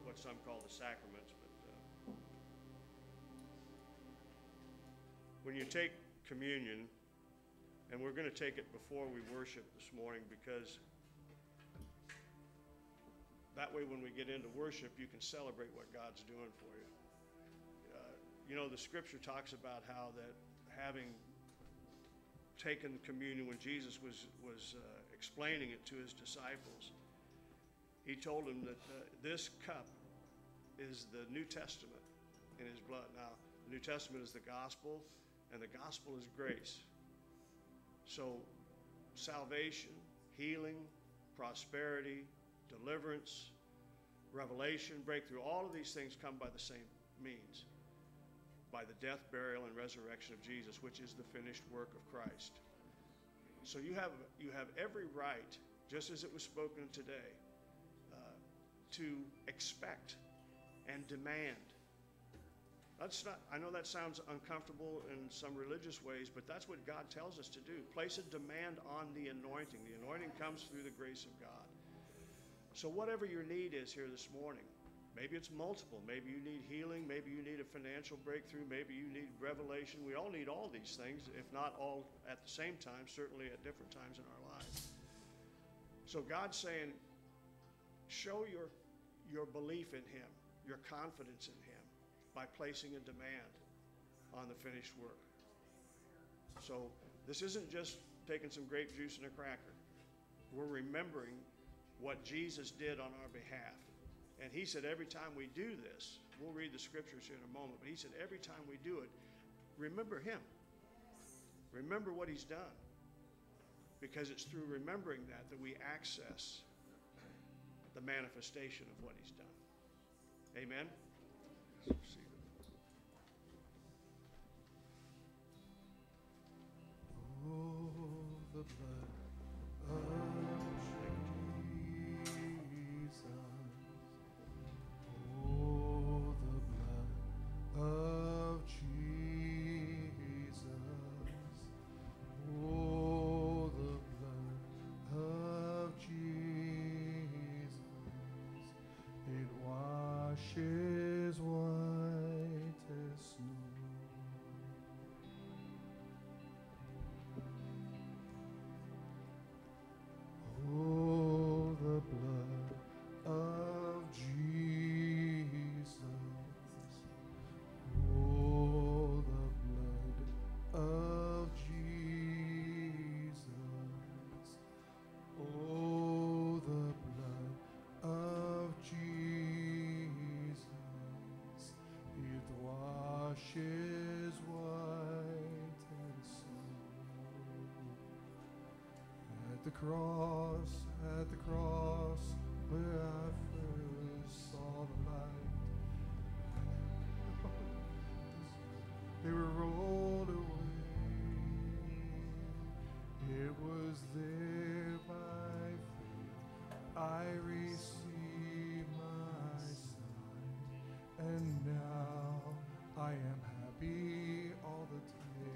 what some call the sacraments, but uh, when you take communion, and we're going to take it before we worship this morning, because that way when we get into worship, you can celebrate what God's doing for you. Uh, you know, the scripture talks about how that having taken communion, when Jesus was, was uh, explaining it to his disciples, he told him that uh, this cup is the New Testament in his blood. Now, the New Testament is the gospel, and the gospel is grace. So salvation, healing, prosperity, deliverance, revelation, breakthrough, all of these things come by the same means, by the death, burial, and resurrection of Jesus, which is the finished work of Christ. So you have, you have every right, just as it was spoken today, Uh, to expect and demand. That's not, I know that sounds uncomfortable in some religious ways, but that's what God tells us to do. Place a demand on the anointing. The anointing comes through the grace of God. So whatever your need is here this morning, maybe it's multiple. Maybe you need healing. Maybe you need a financial breakthrough. Maybe you need revelation. We all need all these things, if not all at the same time, certainly at different times in our lives. So God's saying, show your, your belief in him, your confidence in him, by placing a demand on the finished work. So this isn't just taking some grape juice and a cracker. We're remembering what Jesus did on our behalf. And he said every time we do this, we'll read the scriptures here in a moment, but he said every time we do it, remember him. Remember what he's done. Because it's through remembering that that we access the manifestation of what he's done. Amen? Oh, the blood of Jesus. Oh, the blood of Jesus. Oh, the blood of Jesus. It washes white as snow. Oh, the blood of Jesus. Oh, the blood of Jesus. Oh, the blood of Jesus. It washes white and snow. At the cross, at the cross, where I first saw the light, they were rolled away. be all the day.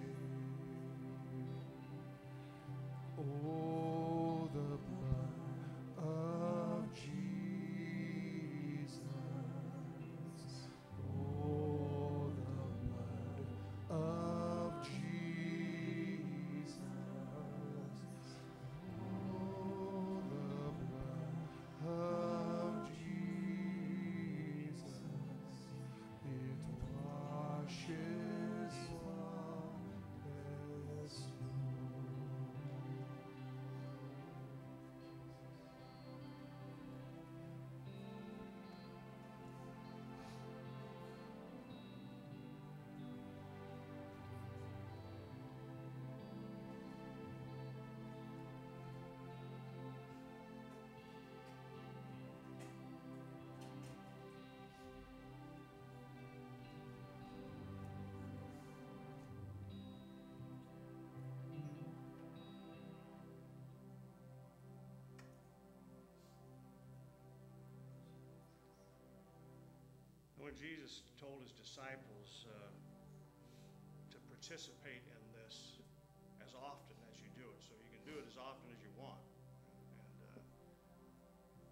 Oh, the blood of Jesus. Oh, the blood of Jesus. Oh, the blood of Jesus. When Jesus told his disciples uh, to participate in this as often as you do it, so you can do it as often as you want. And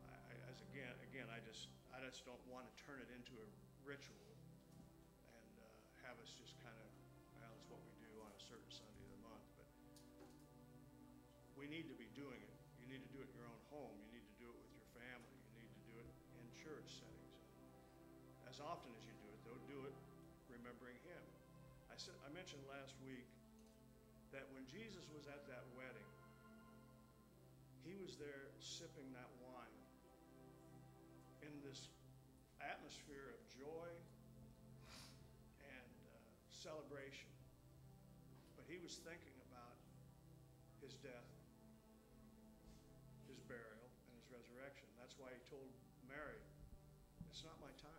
uh, I, as again, again, I just, I just don't want to turn it into a ritual and uh, have us just kind of, well, it's what we do on a certain Sunday of the month. But we need to be doing it. You need to do it in your own home. You need to do it with your family. You need to do it in church settings. As often as you do it, though, do it remembering him. I said, I mentioned last week that when Jesus was at that wedding, he was there sipping that wine in this atmosphere of joy and uh, celebration. But he was thinking about his death, his burial, and his resurrection. That's why he told Mary, it's not my time.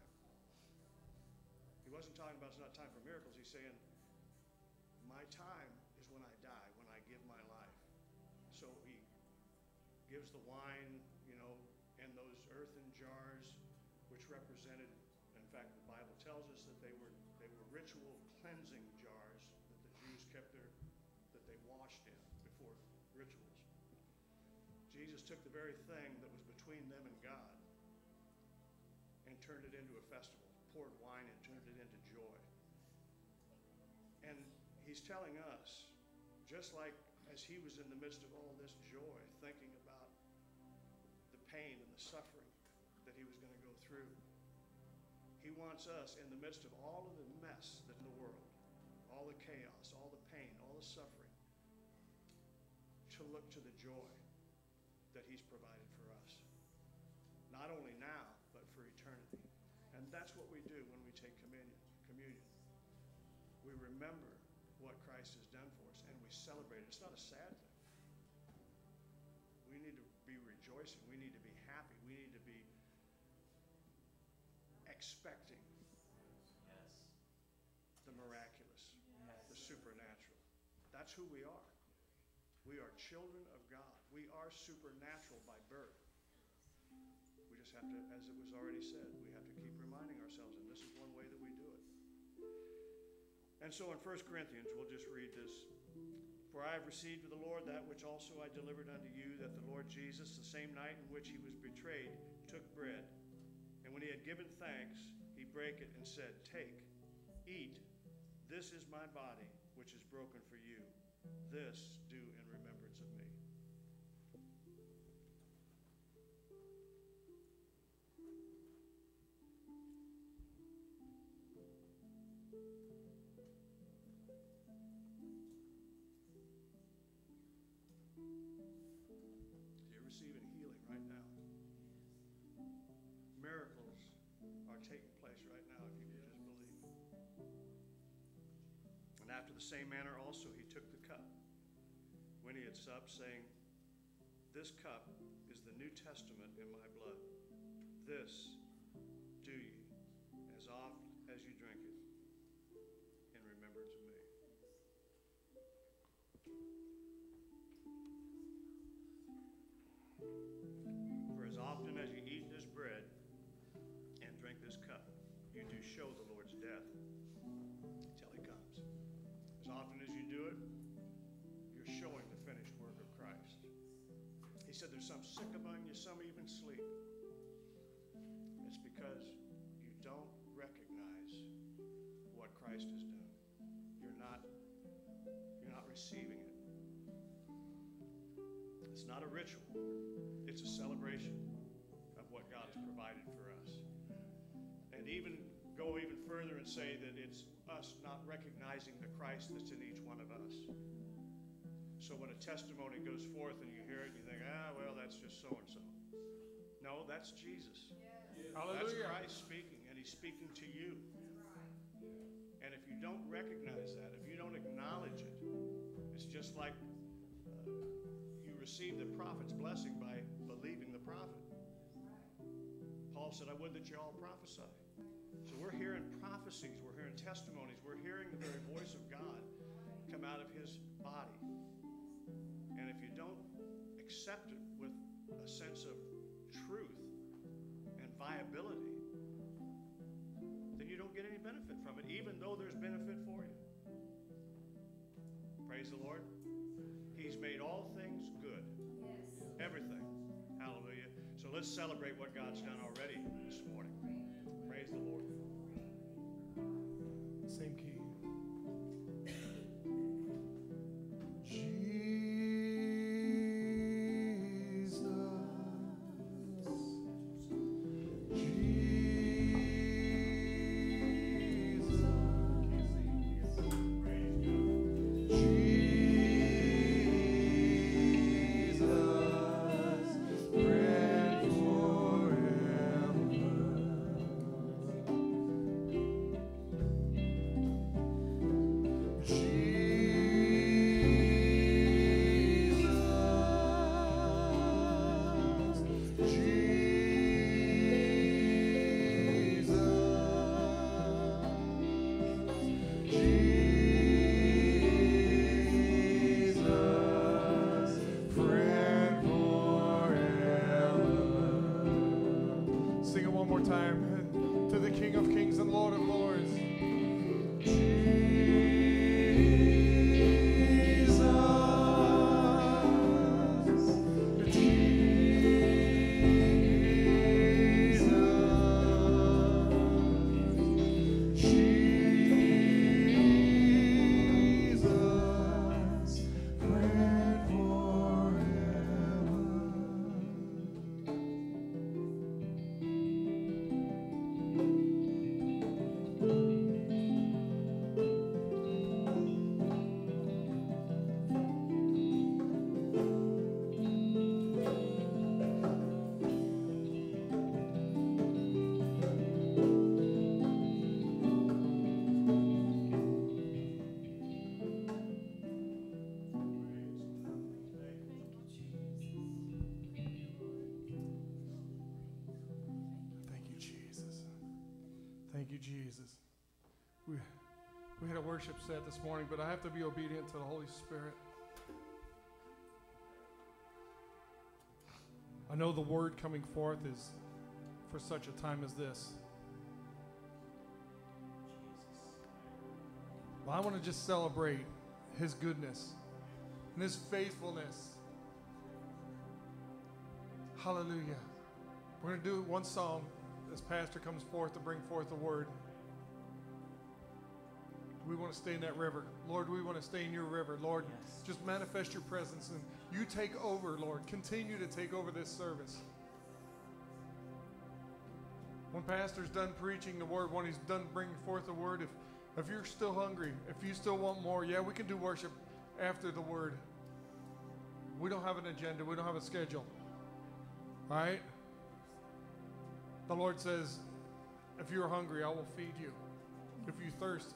He wasn't talking about it's not time for miracles. He's saying, my time is when I die, when I give my life. So he gives the wine, you know, in those earthen jars, which represented, in fact, the Bible tells us that they were they were ritual cleansing jars that the Jews kept their, that they washed in before rituals. Jesus took the very thing that was between them and God and turned it into a festival. Poured wine and turned it into joy. And he's telling us, just like as he was in the midst of all this joy, thinking about the pain and the suffering that he was going to go through, he wants us in the midst of all of the mess that's in the world, all the chaos, all the pain, all the suffering, to look to the joy that he's provided for us. Not only now, but for eternity. And that's what we do when we take communion. communion. We remember what Christ has done for us, and we celebrate it. It's not a sad thing. We need to be rejoicing. We need to be happy. We need to be expecting yes. the miraculous, yes. the supernatural. That's who we are. We are children of God. We are supernatural by birth. We just have to, as it was already said, we have to keep reminding ourselves, and this is one way that we do it. And so in First Corinthians, we'll just read this. For I have received of the Lord that which also I delivered unto you, that the Lord Jesus, the same night in which he was betrayed, took bread. And when he had given thanks, he brake it and said, Take, eat, this is my body, which is broken for you. This do in remembrance of me. Right now, if you could just believe. And after the same manner also he took the cup when he had supped, saying, This cup is the New Testament in my blood. This do ye, as oft as you drink it, in remembrance of me. For as often as you eat this bread and drink this cup, you do show the Lord's death till he comes. said there's some sick among you, some even sleep. It's because you don't recognize what Christ has done. You're not, you're not receiving it. It's not a ritual. It's a celebration of what God's provided for us. And even go even further and say that it's us not recognizing the Christ that's in each one of us. So when a testimony goes forth and you hear it, you think, ah, well, that's just so-and-so. No, that's Jesus. Yes. That's Christ speaking, and he's speaking to you. And if you don't recognize that, if you don't acknowledge it, it's just like uh, you receive the prophet's blessing by believing the prophet. Paul said, I would that you all prophesy. So we're hearing prophecies, we're hearing testimonies, we're hearing the very voice of God come out of his body. And if you don't accept it with a sense of truth and viability, then you don't get any benefit from it, even though there's benefit for you. Praise the Lord. He's made all things good. Yes. Everything. Hallelujah. So let's celebrate what God's done already this morning. Praise the Lord. Same key. Jesus. We, we had a worship set this morning, but I have to be obedient to the Holy Spirit. I know the word coming forth is for such a time as this. Well, I want to just celebrate his goodness and his faithfulness. Hallelujah. We're going to do one song as pastor comes forth to bring forth the word. We want to stay in that river. Lord, we want to stay in your river. Lord, yes. Just manifest your presence and you take over, Lord. Continue to take over this service. When pastor's done preaching the word, when he's done bringing forth the word, if, if you're still hungry, if you still want more, yeah, we can do worship after the word. We don't have an agenda. We don't have a schedule. All right? The Lord says, if you're hungry, I will feed you. If you thirst.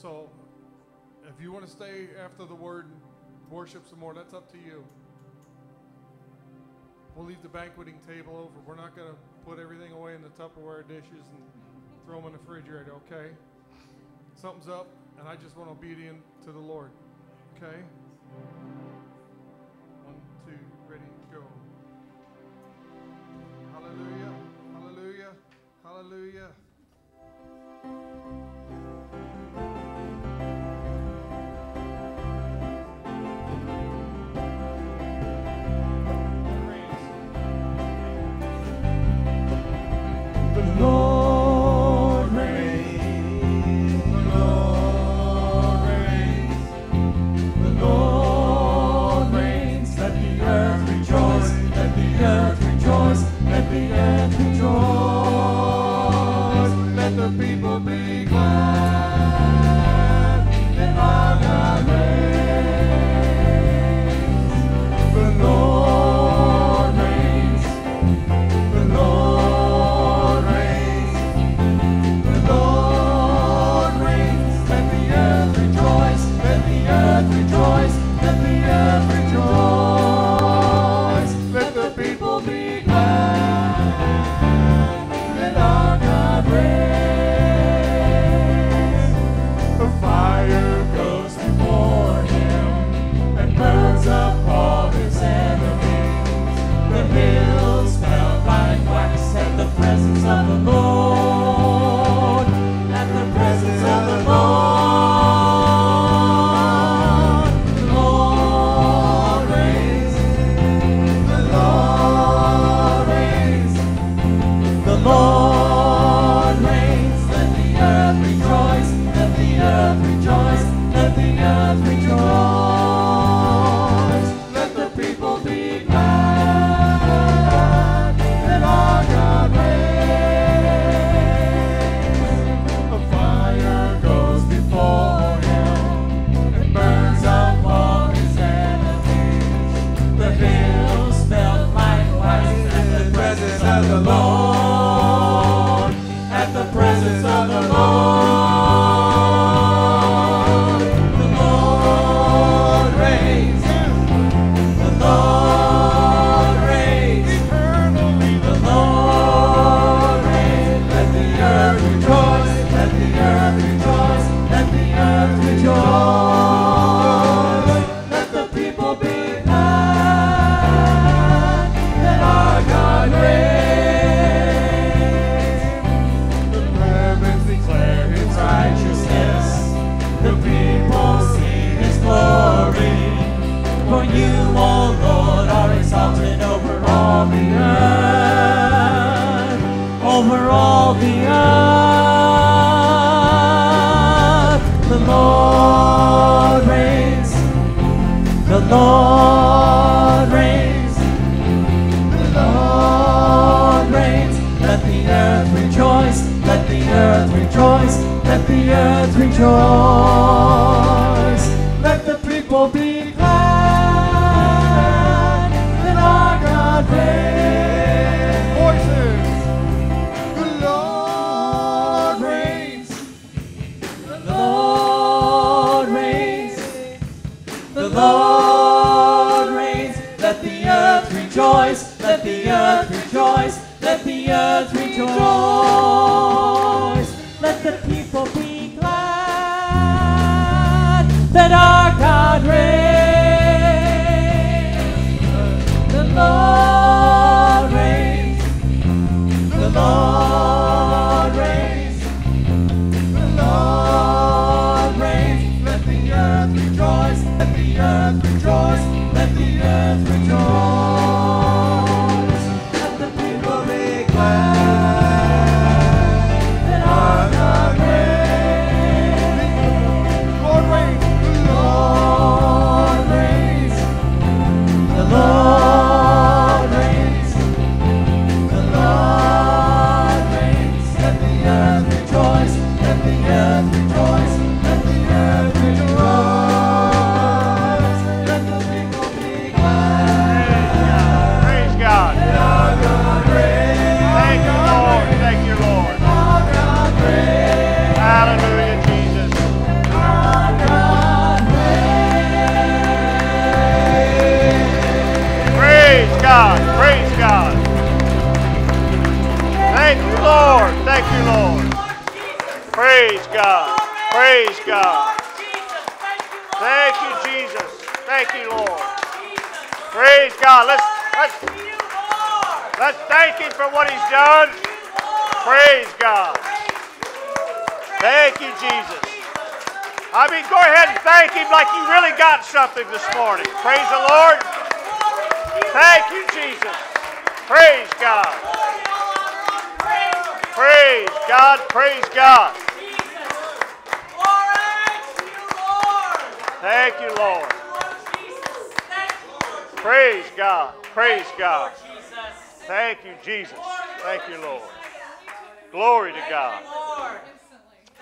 So, if you want to stay after the word and worship some more, that's up to you. We'll leave the banqueting table over. We're not going to put everything away in the Tupperware dishes and throw them in the refrigerator, okay? Something's up, and I just want to be obedient to the Lord, okay? One, two, ready, go. Hallelujah, hallelujah, hallelujah. Thank you.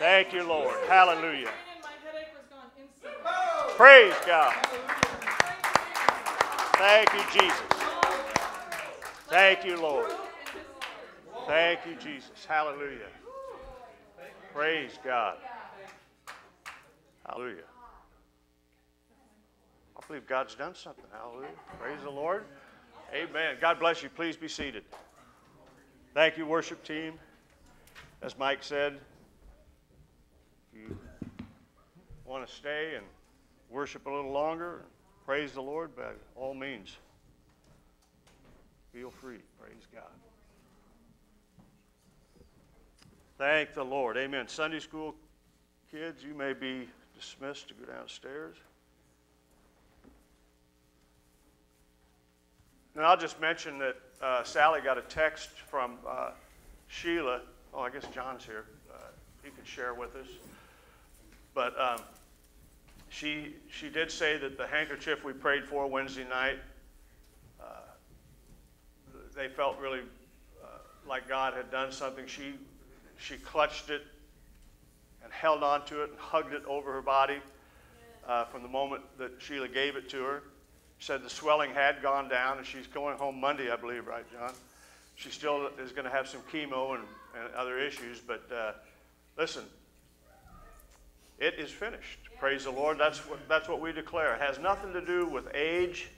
Thank you, Lord. Hallelujah. Praise God. Thank you, Jesus. Thank you, Lord. Thank you, Jesus. Hallelujah. Praise God. Hallelujah. I believe God's done something. Hallelujah. Praise the Lord. Amen. God bless you. Please be seated. Thank you, worship team. As Mike said, if you want to stay and worship a little longer, praise the Lord by all means. Feel free. Praise God. Thank the Lord. Amen. Sunday school kids, you may be dismissed to go downstairs. And I'll just mention that uh, Sally got a text from uh, Sheila. Oh, I guess John's here. Uh, he could share with us. But um, she, she did say that the handkerchief we prayed for Wednesday night, they felt really uh, like God had done something. She, she clutched it and held on to it and hugged it over her body uh, from the moment that Sheila gave it to her. She said the swelling had gone down, and she's going home Monday, I believe, right, John? She still is going to have some chemo and, and other issues, but uh, listen, it is finished. Praise the Lord. That's what, that's what we declare. It has nothing to do with age.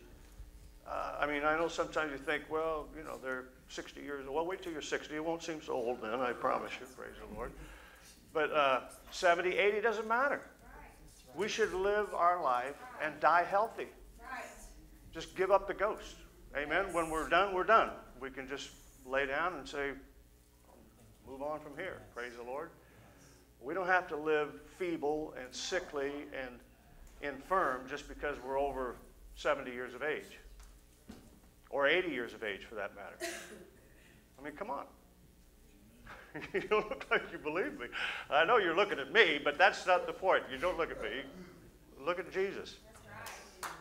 Uh, I mean, I know sometimes you think, well, you know, they're sixty years old. Well, wait till you're sixty. You won't seem so old then, I promise you, praise the Lord. But uh, seventy, eighty doesn't matter. We should live our life and die healthy. Just give up the ghost. Amen? When we're done, we're done. We can just lay down and say, move on from here, praise the Lord. We don't have to live feeble and sickly and infirm just because we're over seventy years of age. Or eighty years of age, for that matter. I mean, come on. You don't look like you believe me. I know you're looking at me, but that's not the point. You don't look at me. Look at Jesus.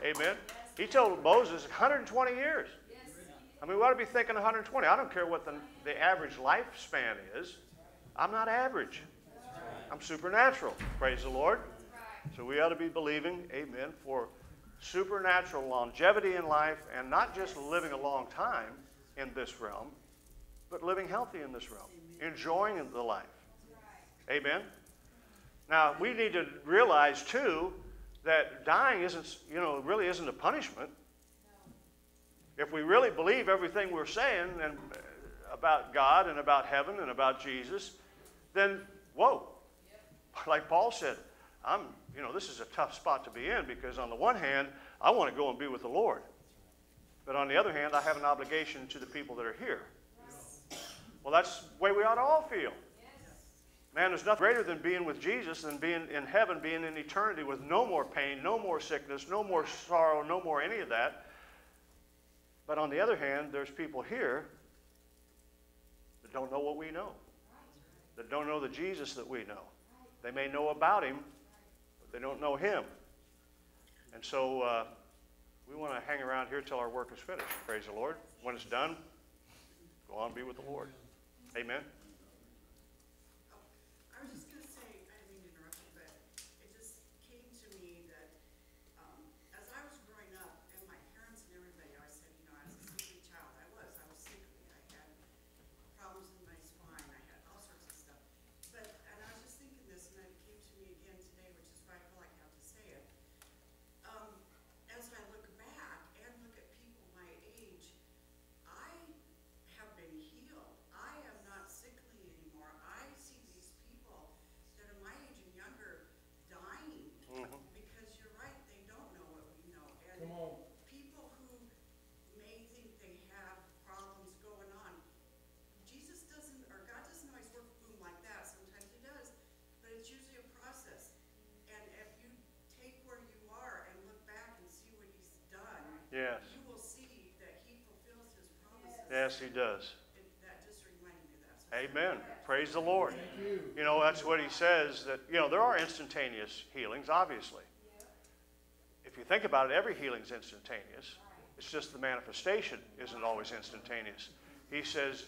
Right. Amen? Yes. He told Moses one hundred twenty years. Yes. I mean, we ought to be thinking one hundred twenty. I don't care what the, the average lifespan is. I'm not average. Right. I'm supernatural. Praise the Lord. Right. So we ought to be believing, amen, for supernatural longevity in life, and not just living a long time in this realm, but living healthy in this realm, enjoying the life. Amen? Now, we need to realize, too, that dying isn't, you know, really isn't a punishment. If we really believe everything we're saying and about God and about heaven and about Jesus, then, whoa, like Paul said, I'm, you know, this is a tough spot to be in, because on the one hand, I want to go and be with the Lord. But on the other hand, I have an obligation to the people that are here. Yes. Well, that's the way we ought to all feel. Yes. Man, there's nothing greater than being with Jesus, than being in heaven, being in eternity with no more pain, no more sickness, no more sorrow, no more any of that. But on the other hand, there's people here that don't know what we know, that don't know the Jesus that we know. They may know about him, they don't know him. And so uh, we want to hang around here till our work is finished. Praise the Lord. When it's done, go on and be with the Lord. Amen. I was just going to say, I didn't mean to interrupt you, but it just came to me that um, as I was growing up, and my parents and everybody always said, you know, I was a sickly child. I was. I was sickly. I had problems in my spine. I had all sorts of stuff. But, and I was just thinking this, and it came to me again today, which is why I feel like I have to say it. Um, as I look back and look at people my age, I have been healed. I am not sickly anymore. I see these people that are my age and younger dying, mm-hmm. because you're right, they don't know what we know. And come on. People who may think they have problems going on, Jesus doesn't, or God doesn't always work boom like that. Sometimes he does, but it's usually a process. And if you take where you are and look back and see what he's done, yes. you will see that he fulfills his promises. Yes, he does. It, that just reminded me of that. So amen. Praise the Lord. You. you know, that's what he says, that, you know, there are instantaneous healings, obviously. Yeah. If you think about it, every healing's instantaneous. It's just the manifestation isn't always instantaneous. He says,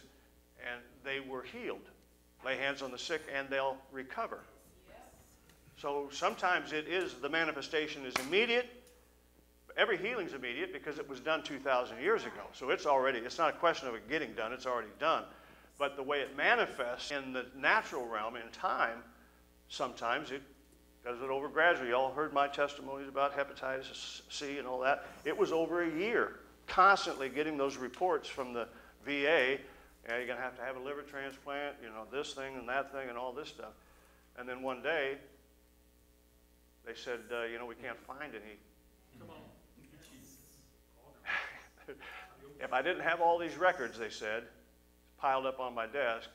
and they were healed. Lay hands on the sick and they'll recover. So sometimes it is, the manifestation is immediate. Every healing is immediate because it was done two thousand years ago. So it's already, it's not a question of it getting done, it's already done. But the way it manifests in the natural realm in time, sometimes it does it over gradually. You all heard my testimonies about hepatitis C and all that. It was over a year, constantly getting those reports from the V A. Yeah, you're going to have to have a liver transplant, you know, this thing and that thing and all this stuff. And then one day, they said, uh, you know, we can't find any. Come on. If I didn't have all these records, they said, piled up on my desk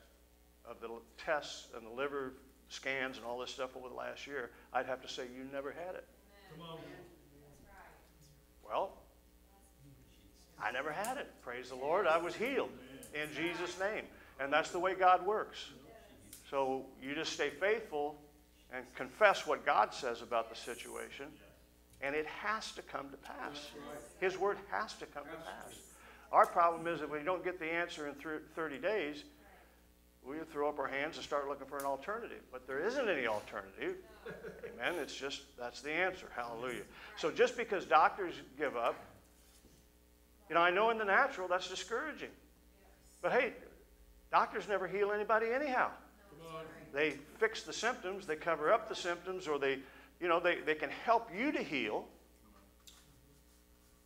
of the tests and the liver scans and all this stuff over the last year, I'd have to say, you never had it. Come on. Well, I never had it. Praise the Lord, I was healed in Jesus' name. And that's the way God works. So you just stay faithful and confess what God says about the situation, and it has to come to pass. His word has to come to pass. Our problem is that when you don't get the answer in thirty days, we throw up our hands and start looking for an alternative. But there isn't any alternative. Amen. It's just, that's the answer. Hallelujah. So just because doctors give up, you know, I know in the natural that's discouraging. But hey, doctors never heal anybody anyhow. They fix the symptoms, they cover up the symptoms, or they, you know, they, they can help you to heal,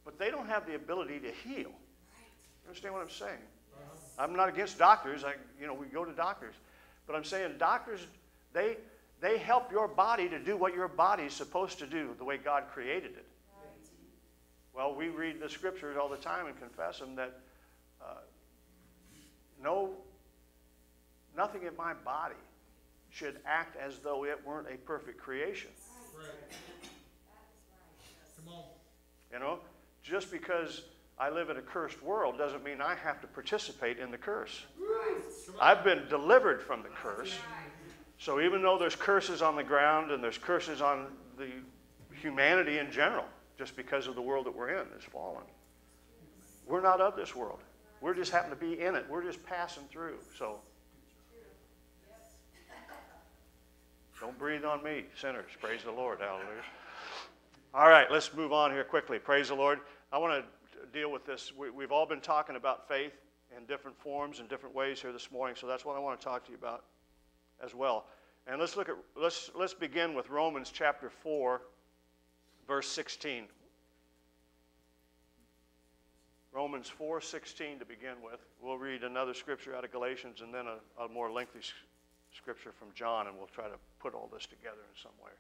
but they don't have the ability to heal. You understand what I'm saying? I'm not against doctors. I, you know, we go to doctors. But I'm saying doctors, they, they help your body to do what your body is supposed to do, the way God created it. Well, we read the scriptures all the time and confess them that uh, no, nothing in my body should act as though it weren't a perfect creation. Right. Come on. You know, just because I live in a cursed world doesn't mean I have to participate in the curse. Right. I've been delivered from the curse. So even though there's curses on the ground and there's curses on the humanity in general, just because of the world that we're in is fallen, we're not of this world. We're just happen to be in it. We're just passing through. So don't breathe on me, sinners. Praise the Lord. Hallelujah. All right, let's move on here quickly. Praise the Lord. I want to deal with this. We, we've all been talking about faith in different forms and different ways here this morning, so that's what I want to talk to you about as well. And let's look at let's let's begin with Romans chapter four, verse sixteen. Romans four sixteen to begin with. We'll read another scripture out of Galatians and then a, a more lengthy scripture. Scripture from John, and we'll try to put all this together in some way.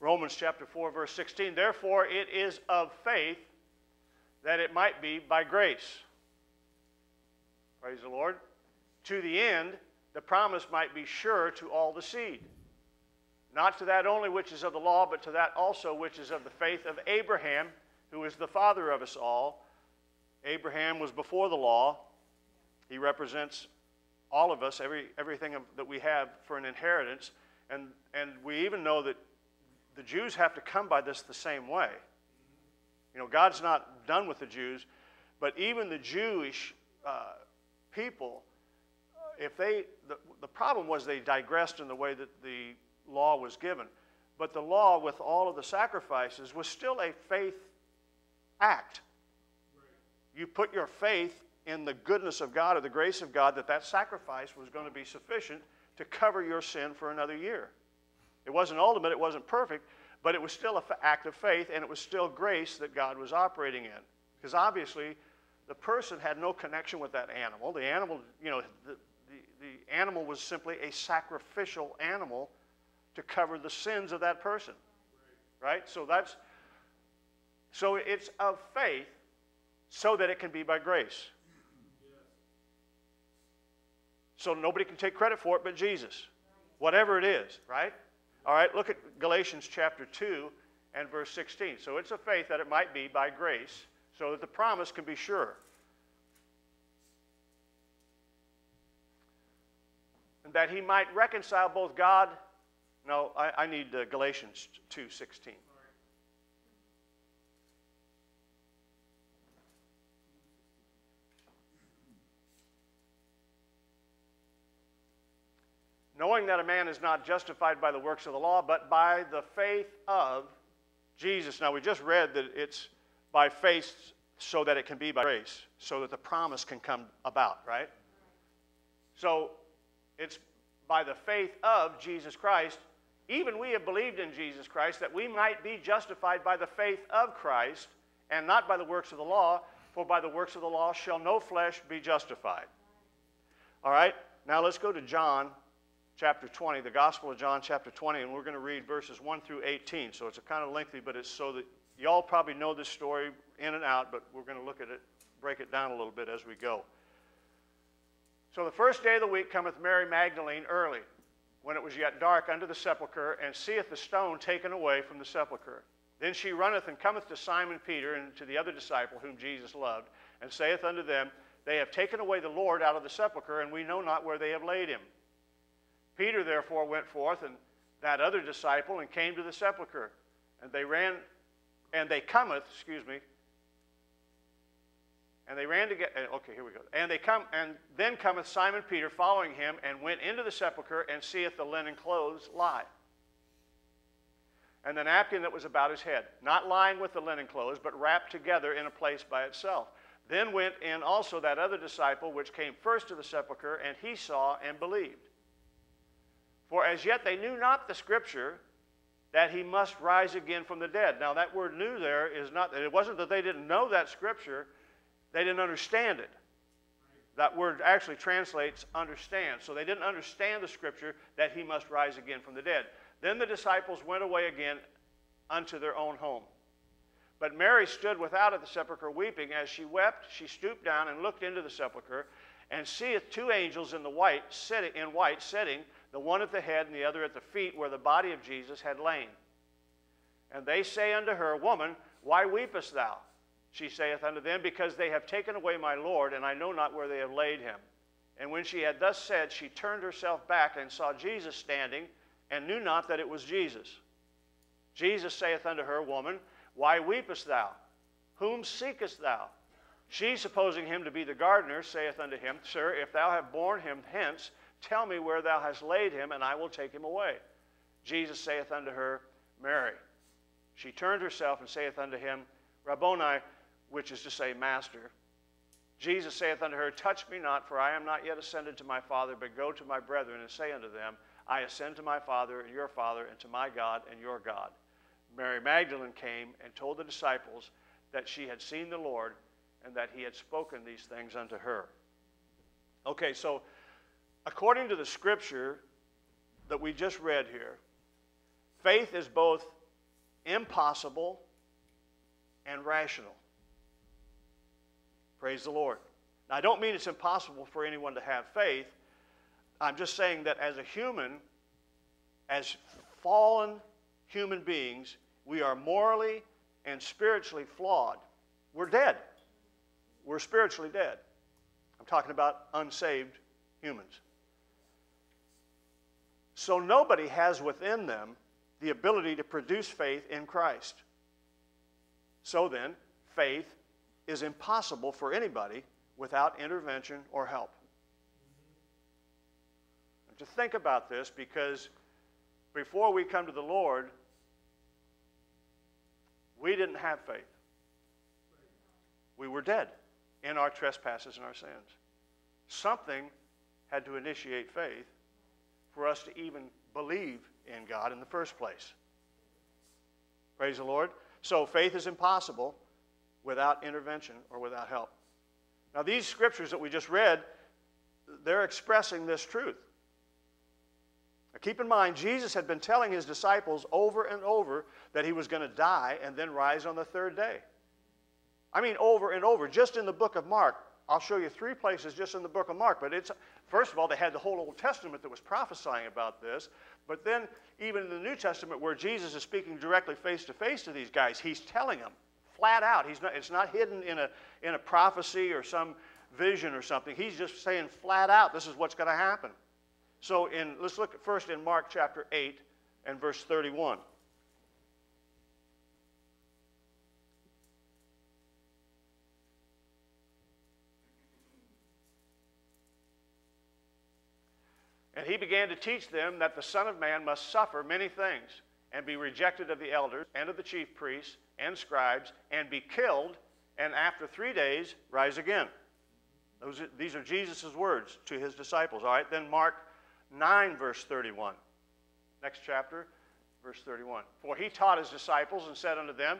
Romans chapter four, verse sixteen, therefore it is of faith that it might be by grace. Praise the Lord. To the end, the promise might be sure to all the seed, not to that only which is of the law, but to that also which is of the faith of Abraham, who is the father of us all. Abraham was before the law. He represents all of us, every, everything that we have for an inheritance. And, and we even know that the Jews have to come by this the same way. You know, God's not done with the Jews, but even the Jewish uh, people, if they, the, the problem was they digressed in the way that the law was given. But the law, with all of the sacrifices, was still a faith act. You put your faith in the goodness of God or the grace of God, that that sacrifice was going to be sufficient to cover your sin for another year. It wasn't ultimate, it wasn't perfect, but it was still an act of faith, and it was still grace that God was operating in. Because obviously, the person had no connection with that animal. The animal, you know, the, the, the animal was simply a sacrificial animal to cover the sins of that person. Right? So that's, so it's of faith so that it can be by grace. So nobody can take credit for it but Jesus, whatever it is, right? All right, look at Galatians chapter two and verse sixteen. So it's a faith that it might be by grace, so that the promise can be sure. And that he might reconcile both God. No, I, I need uh, Galatians two sixteen. knowing that a man is not justified by the works of the law, but by the faith of Jesus. Now, we just read that it's by faith so that it can be by grace, so that the promise can come about, right? So it's by the faith of Jesus Christ. Even we have believed in Jesus Christ, that we might be justified by the faith of Christ and not by the works of the law, for by the works of the law shall no flesh be justified. All right, now let's go to John chapter twenty, the Gospel of John chapter twenty, and we're going to read verses one through eighteen. So it's a kind of lengthy, but it's so that y'all probably know this story in and out, but we're going to look at it, break it down a little bit as we go. So the first day of the week cometh Mary Magdalene early, when it was yet dark, unto the sepulchre, and seeth the stone taken away from the sepulchre. Then she runneth and cometh to Simon Peter and to the other disciple whom Jesus loved, and saith unto them, They have taken away the Lord out of the sepulchre, and we know not where they have laid him. Peter therefore went forth, and that other disciple, and came to the sepulchre. And they ran, and they cometh, excuse me, and they ran together. Okay, here we go. And they come, and then cometh Simon Peter following him, and went into the sepulchre, and seeth the linen clothes lie, and the napkin that was about his head, not lying with the linen clothes, but wrapped together in a place by itself. Then went in also that other disciple, which came first to the sepulchre, and he saw and believed. For as yet they knew not the Scripture, that he must rise again from the dead. Now that word "knew" there is not, it wasn't that they didn't know that Scripture, they didn't understand it. That word actually translates understand. So they didn't understand the Scripture that he must rise again from the dead. Then the disciples went away again unto their own home. But Mary stood without at the sepulchre weeping. As she wept, she stooped down and looked into the sepulchre, and seeth two angels in the white sitting, in white sitting, the one at the head and the other at the feet, where the body of Jesus had lain. And they say unto her, Woman, why weepest thou? She saith unto them, Because they have taken away my Lord, and I know not where they have laid him. And when she had thus said, she turned herself back, and saw Jesus standing, and knew not that it was Jesus. Jesus saith unto her, Woman, why weepest thou? Whom seekest thou? She, supposing him to be the gardener, saith unto him, Sir, if thou have borne him hence, tell me where thou hast laid him, and I will take him away. Jesus saith unto her, Mary. She turned herself and saith unto him, Rabboni, which is to say, Master. Jesus saith unto her, Touch me not, for I am not yet ascended to my Father, but go to my brethren and say unto them, I ascend to my Father and your Father, and to my God and your God. Mary Magdalene came and told the disciples that she had seen the Lord, and that he had spoken these things unto her. Okay, so according to the Scripture that we just read here, faith is both impossible and rational. Praise the Lord. Now, I don't mean it's impossible for anyone to have faith. I'm just saying that as a human, as fallen human beings, we are morally and spiritually flawed. We're dead. We're spiritually dead. I'm talking about unsaved humans. So nobody has within them the ability to produce faith in Christ. So then, faith is impossible for anybody without intervention or help. To think about this, because before we come to the Lord, we didn't have faith. We were dead in our trespasses and our sins. Something had to initiate faith for us to even believe in God in the first place. Praise the Lord. So faith is impossible without intervention or without help. Now, these scriptures that we just read, they're expressing this truth. Now, keep in mind, Jesus had been telling his disciples over and over that he was going to die and then rise on the third day. I mean, over and over, just in the book of Mark. I'll show you three places just in the book of Mark. But it's, first of all, they had the whole Old Testament that was prophesying about this. But then even in the New Testament, where Jesus is speaking directly face to face to these guys, he's telling them flat out. He's not, it's not hidden in a, in a prophecy or some vision or something. He's just saying flat out, this is what's going to happen. So in, let's look at first in Mark chapter eight and verse thirty-one. And he began to teach them that the Son of Man must suffer many things, and be rejected of the elders, and of the chief priests, and scribes, and be killed, and after three days rise again. Those are, these are Jesus' words to his disciples. All right, then Mark nine, verse thirty-one. Next chapter, verse thirty-one. For he taught his disciples and said unto them,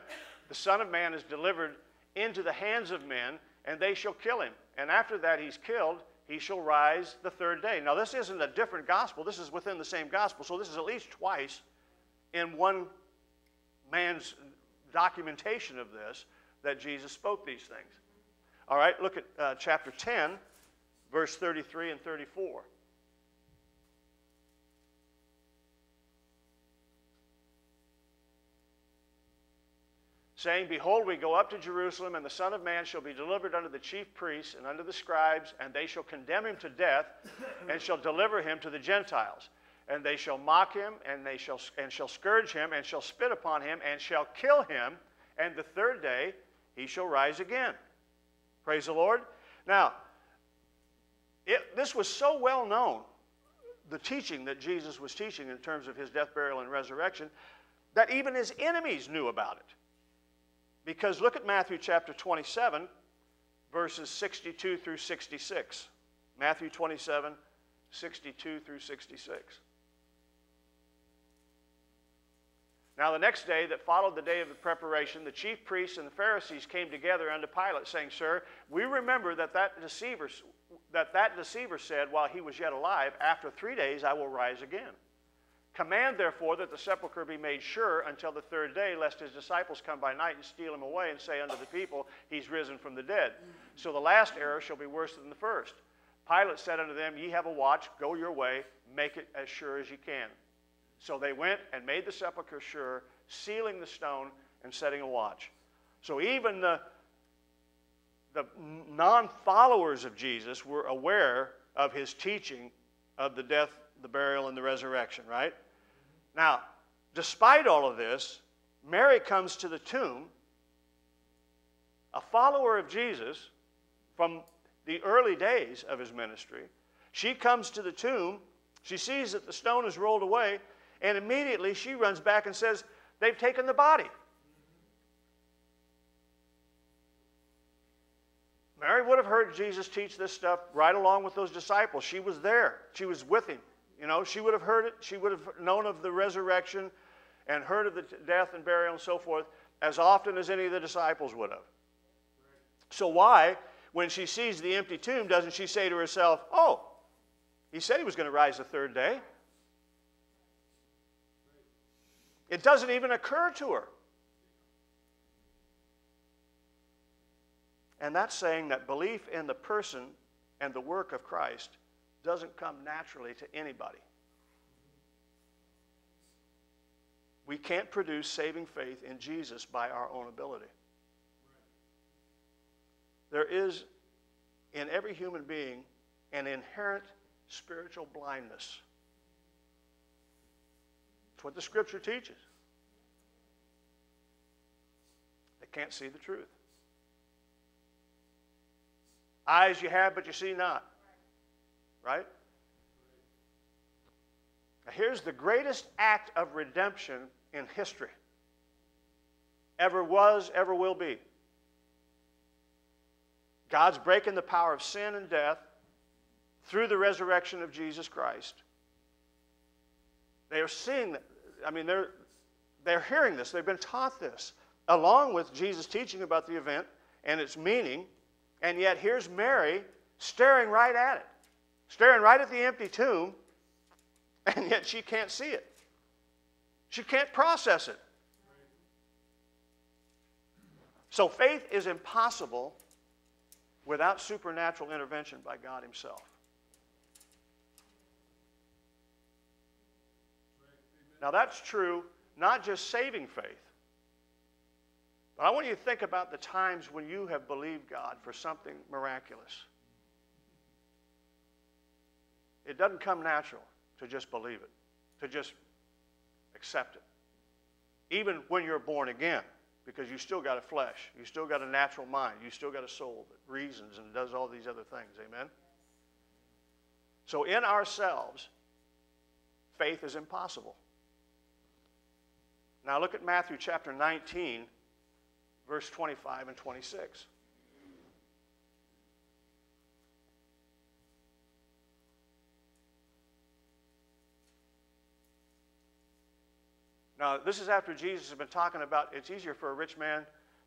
the Son of Man is delivered into the hands of men, and they shall kill him. And after that he's killed, he shall rise the third day. Now, this isn't a different gospel. This is within the same gospel. So this is at least twice in one man's documentation of this that Jesus spoke these things. All right, look at uh, chapter ten, verse thirty-three and thirty-four. Saying, behold, we go up to Jerusalem, and the Son of Man shall be delivered unto the chief priests and unto the scribes, and they shall condemn him to death, and shall deliver him to the Gentiles. And they shall mock him, and they shall, and shall scourge him, and shall spit upon him, and shall kill him, and the third day he shall rise again. Praise the Lord. Now, it, this was so well known, the teaching that Jesus was teaching in terms of his death, burial, and resurrection, that even his enemies knew about it. Because look at Matthew chapter twenty-seven, verses sixty-two through sixty-six. Matthew twenty-seven, sixty-two through sixty-six. Now the next day that followed the day of the preparation, the chief priests and the Pharisees came together unto Pilate, saying, Sir, we remember that that deceiver, that that deceiver said, while he was yet alive, after three days I will rise again. Command, therefore, that the sepulchre be made sure until the third day, lest his disciples come by night and steal him away and say unto the people, He's risen from the dead. So the last error shall be worse than the first. Pilate said unto them, Ye have a watch, go your way, make it as sure as ye can. So they went and made the sepulchre sure, sealing the stone and setting a watch. So even the, the non-followers of Jesus were aware of his teaching of the death, the burial, and the resurrection, right? Now, despite all of this, Mary comes to the tomb, a follower of Jesus from the early days of his ministry. She comes to the tomb, she sees that the stone is rolled away, and immediately she runs back and says, they've taken the body. Mary would have heard Jesus teach this stuff right along with those disciples. She was there. She was with him. You know, she would have heard it. She would have known of the resurrection and heard of the death and burial and so forth as often as any of the disciples would have. So why, when she sees the empty tomb, doesn't she say to herself, oh, he said he was going to rise the third day? It doesn't even occur to her. And that's saying that belief in the person and the work of Christ doesn't come naturally to anybody. We can't produce saving faith in Jesus by our own ability. There is in every human being an inherent spiritual blindness. It's what the Scripture teaches. They can't see the truth. Eyes you have, but you see not. Right? Now here's the greatest act of redemption in history. Ever was, ever will be. God's breaking the power of sin and death through the resurrection of Jesus Christ. They are seeing that. I mean, they're, they're hearing this. They've been taught this, along with Jesus' teaching about the event and its meaning. And yet here's Mary staring right at it, staring right at the empty tomb, and yet she can't see it. She can't process it. So faith is impossible without supernatural intervention by God himself. Now that's true, not just saving faith, but I want you to think about the times when you have believed God for something miraculous. It doesn't come natural to just believe it, to just accept it. Even when you're born again, because you still got a flesh, you still got a natural mind, you still got a soul that reasons and does all these other things, amen? So in ourselves, faith is impossible. Now look at Matthew chapter nineteen, verse twenty-five and twenty-six. Now, this is after Jesus has been talking about it's easier for a rich man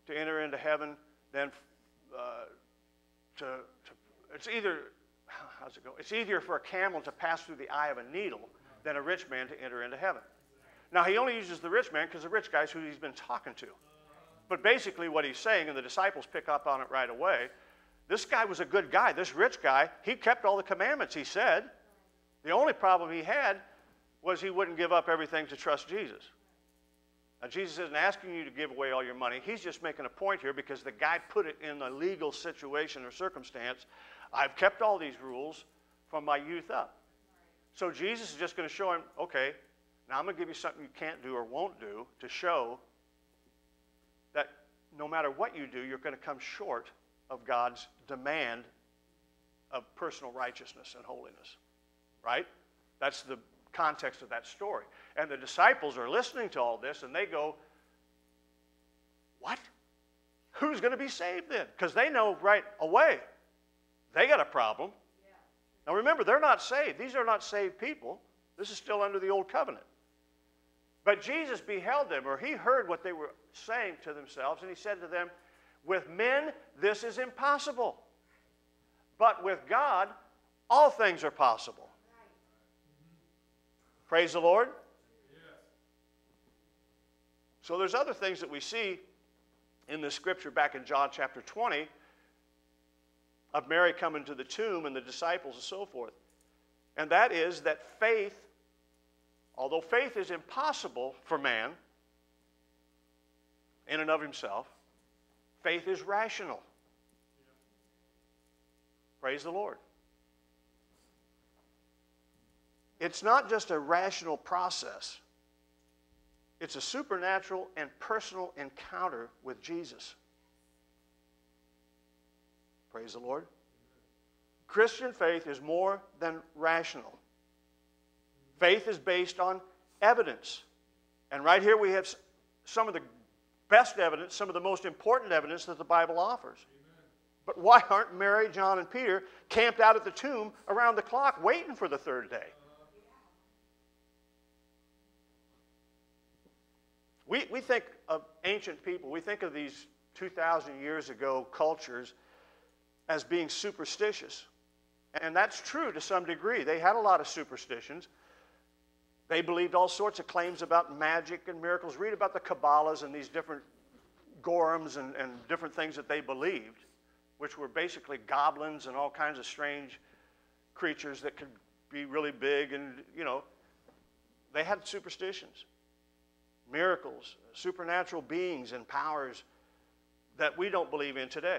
to enter into heaven than uh, to, to, it's either, how's it go? It's easier for a camel to pass through the eye of a needle than a rich man to enter into heaven. Now, he only uses the rich man because the rich guy's who he's been talking to. But basically what he's saying, and the disciples pick up on it right away, this guy was a good guy. This rich guy, he kept all the commandments, he said. The only problem he had was he wouldn't give up everything to trust Jesus. Now, Jesus isn't asking you to give away all your money. He's just making a point here because the guy put it in a legal situation or circumstance. I've kept all these rules from my youth up. So Jesus is just going to show him, okay, now I'm going to give you something you can't do or won't do to show that no matter what you do, you're going to come short of God's demand of personal righteousness and holiness. Right? That's the context of that story. And the disciples are listening to all this and they go, what? Who's going to be saved then? Because they know right away they got a problem. Yeah. Now remember, they're not saved. These are not saved people. This is still under the old covenant. But Jesus beheld them, or he heard what they were saying to themselves, and he said to them, with men this is impossible, but with God all things are possible. Praise the Lord. Yeah. So there's other things that we see in the scripture back in John chapter twenty of Mary coming to the tomb and the disciples and so forth. And that is that faith, although faith is impossible for man in and of himself, faith is rational. Yeah. Praise the Lord. It's not just a rational process. It's a supernatural and personal encounter with Jesus. Praise the Lord. Christian faith is more than rational. Faith is based on evidence. And right here we have some of the best evidence, some of the most important evidence that the Bible offers. Amen. But why aren't Mary, John, and Peter camped out at the tomb around the clock waiting for the third day? We, we think of ancient people, we think of these two thousand years ago cultures as being superstitious. And that's true to some degree. They had a lot of superstitions. They believed all sorts of claims about magic and miracles. Read about the Kabbalahs and these different gorums and, and different things that they believed, which were basically goblins and all kinds of strange creatures that could be really big. And, you know, they had superstitions. Miracles, supernatural beings and powers that we don't believe in today.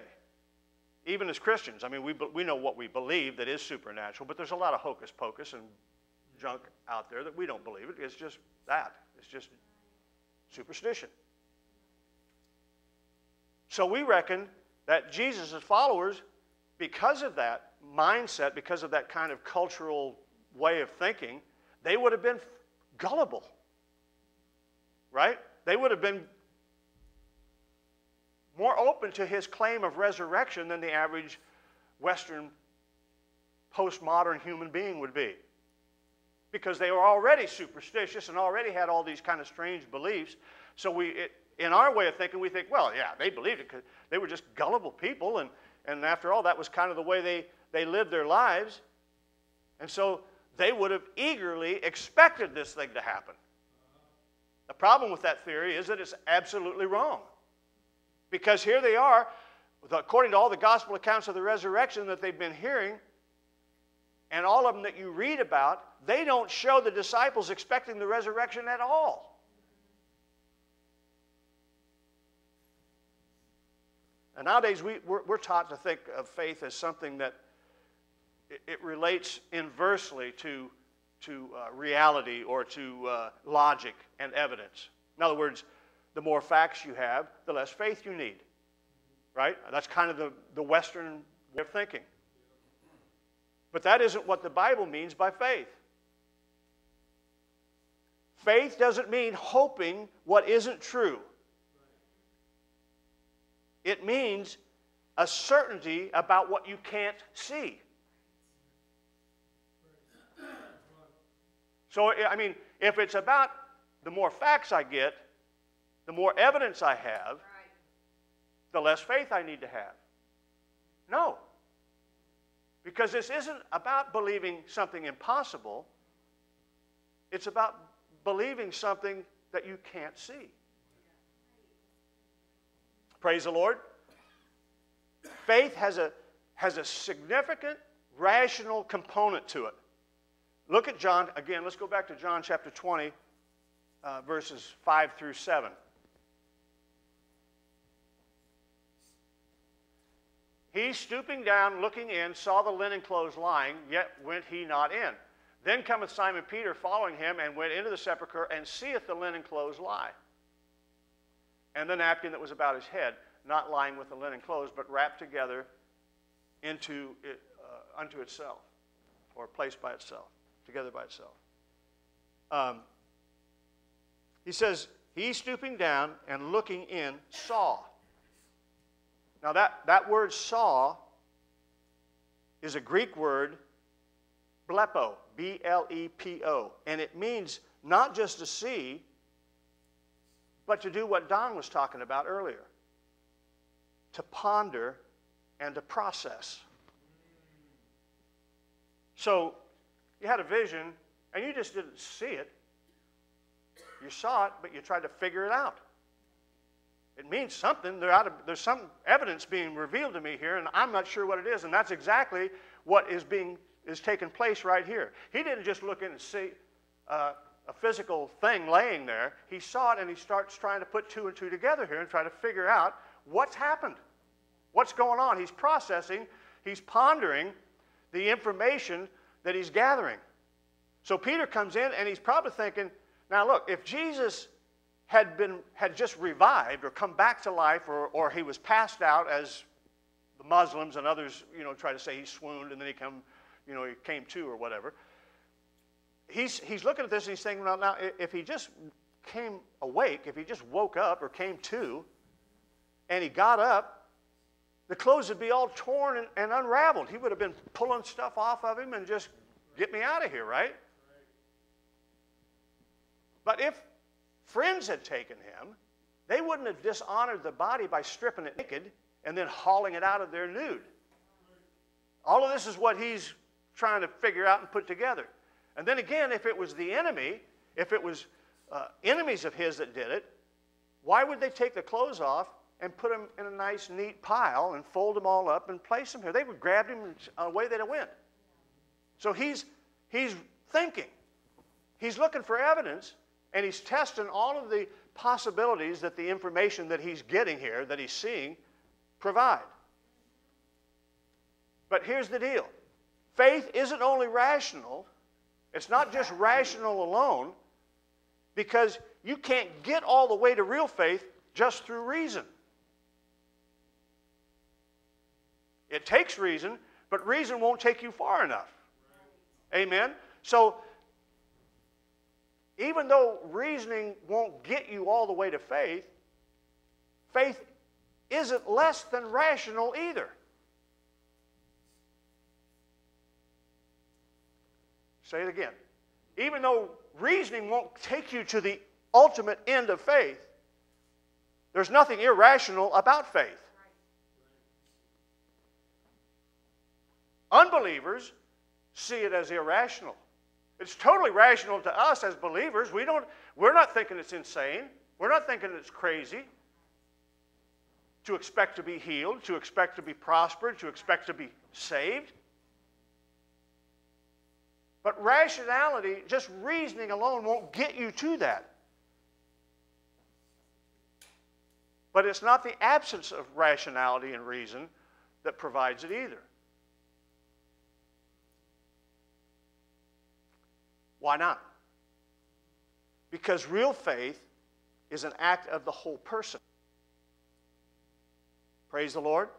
Even as Christians, I mean, we, we know what we believe that is supernatural, but there's a lot of hocus pocus and junk out there that we don't believe it. It's just that. It's just superstition. So we reckon that Jesus' followers, because of that mindset, because of that kind of cultural way of thinking, they would have been gullible. Right? They would have been more open to his claim of resurrection than the average Western postmodern human being would be. Because they were already superstitious and already had all these kind of strange beliefs. So we, it, in our way of thinking, we think, well, yeah, they believed it because they were just gullible people. And, and after all, that was kind of the way they, they lived their lives. And so they would have eagerly expected this thing to happen. The problem with that theory is that it's absolutely wrong. Because here they are, according to all the gospel accounts of the resurrection that they've been hearing, and all of them that you read about, they don't show the disciples expecting the resurrection at all. And nowadays we, we're, we're taught to think of faith as something that it, it relates inversely to to uh, reality or to uh, logic and evidence. In other words, the more facts you have, the less faith you need, right? That's kind of the, the Western way of thinking. But that isn't what the Bible means by faith. Faith doesn't mean hoping what isn't true. It means a certainty about what you can't see. So, I mean, if it's about the more facts I get, the more evidence I have, the less faith I need to have. No. Because this isn't about believing something impossible. It's about believing something that you can't see. Praise the Lord. Faith has a, has a significant rational component to it. Look at John, again, let's go back to John chapter twenty, uh, verses five through seven. He, stooping down, looking in, saw the linen clothes lying, yet went he not in. Then cometh Simon Peter following him, and went into the sepulchre, and seeth the linen clothes lie, and the napkin that was about his head, not lying with the linen clothes, but wrapped together into it, uh, unto itself, or placed by itself, together by itself. Um, he says, he stooping down and looking in saw. Now that, that word saw is a Greek word, blepo, B L E P O, and it means not just to see, but to do what Don was talking about earlier, to ponder and to process. So you had a vision, and you just didn't see it. You saw it, but you tried to figure it out. It means something. There ought to, there's some evidence being revealed to me here, and I'm not sure what it is, and that's exactly what is, being, is taking place right here. He didn't just look in and see uh, a physical thing laying there. He saw it, and he starts trying to put two and two together here and try to figure out what's happened, what's going on. He's processing, he's pondering the information that he's gathering. So Peter comes in, and he's probably thinking, now look, if Jesus had been had just revived or come back to life, or, or he was passed out, as the Muslims and others, you know, try to say he swooned and then he come, you know, he came to or whatever. He's, he's looking at this and he's thinking, well, now if he just came awake, if he just woke up or came to, and he got up, the clothes would be all torn and, and unraveled. He would have been pulling stuff off of him and just, get me out of here, right? But if friends had taken him, they wouldn't have dishonored the body by stripping it naked and then hauling it out of there nude. All of this is what he's trying to figure out and put together. And then again, if it was the enemy, if it was uh, enemies of his that did it, why would they take the clothes off and put them in a nice, neat pile and fold them all up and place them here? They would grab him and away they'd have went. So he's, he's thinking. He's looking for evidence, and he's testing all of the possibilities that the information that he's getting here, that he's seeing, provide. But here's the deal. Faith isn't only rational. It's not just rational alone, because you can't get all the way to real faith just through reason. It takes reason, but reason won't take you far enough. Amen? So, even though reasoning won't get you all the way to faith, faith isn't less than rational either. Say it again. Even though reasoning won't take you to the ultimate end of faith, there's nothing irrational about faith. Unbelievers see it as irrational. It's totally rational to us as believers. We don't, we're not thinking it's insane. We're not thinking it's crazy to expect to be healed, to expect to be prospered, to expect to be saved. But rationality, just reasoning alone, won't get you to that. But it's not the absence of rationality and reason that provides it either. Why not? Because real faith is an act of the whole person. Praise the Lord.